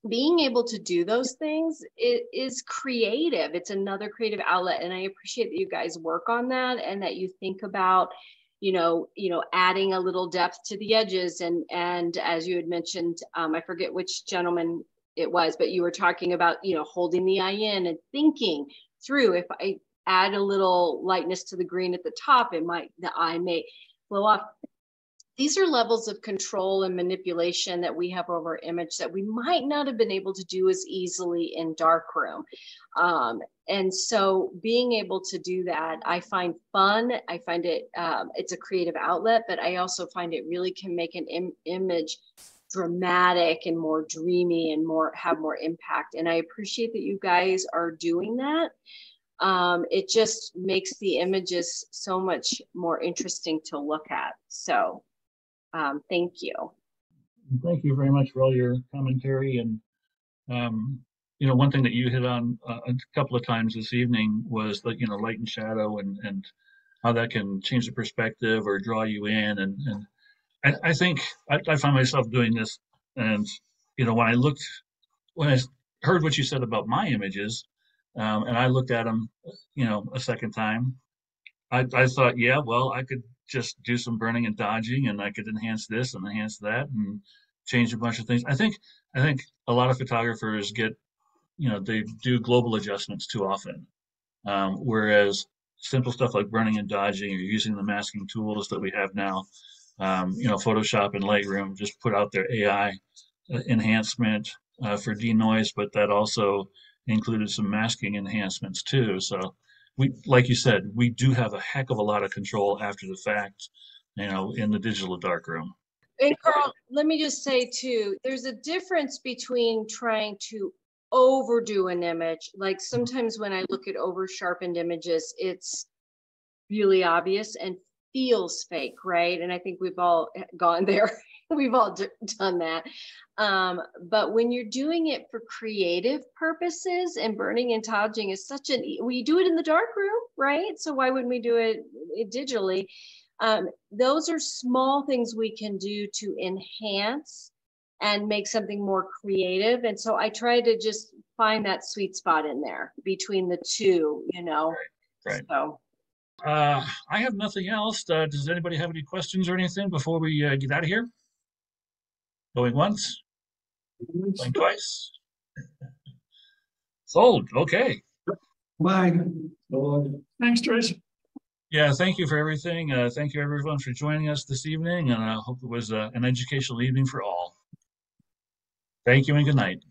Being able to do those things is creative. It's another creative outlet. And I appreciate that you guys work on that and that you think about, you know, adding a little depth to the edges. And as you had mentioned, I forget which gentleman it was, but you were talking about, you know, holding the eye in and thinking through, if I add a little lightness to the green at the top, the eye may blow off. These are levels of control and manipulation that we have over image that we might not have been able to do as easily in darkroom. And so being able to do that, I find fun. I find it's a creative outlet, but I also find it really can make an image dramatic and more dreamy and more have more impact. And I appreciate that you guys are doing that. It just makes the images so much more interesting to look at. So thank you. Thank you very much for all your commentary. And, you know, one thing that you hit on a couple of times this evening was that, you know, light and shadow and how that can change the perspective or draw you in. And I think I find myself doing this. And, you know, when I heard what you said about my images, and I looked at them, you know, a second time, I thought, yeah, well, I could just do some burning and dodging, and I could enhance this and enhance that and change a bunch of things. I think a lot of photographers get, you know, they do global adjustments too often. Whereas simple stuff like burning and dodging or using the masking tools that we have now, you know, Photoshop and Lightroom just put out their AI enhancement for denoise, but that also included some masking enhancements too. So we, like you said, we do have a heck of a lot of control after the fact, you know, in the digital darkroom. And Carl, let me just say too, there's a difference between trying to overdo an image. Like sometimes when I look at over sharpened images, it's really obvious and feels fake, right? And I think we've all gone there. We've all done that. But when you're doing it for creative purposes, and burning and dodging is such an, we do it in the dark room, right? So why wouldn't we do it digitally? Those are small things we can do to enhance and make something more creative. And so I try to just find that sweet spot in there between the two, you know, right. So. I have nothing else. Does anybody have any questions or anything before we get out of here? Going once, going twice. Sold. Okay. Bye. Thanks, Trish. Yeah, thank you for everything. Thank you, everyone, for joining us this evening, and I hope it was an educational evening for all. Thank you and good night.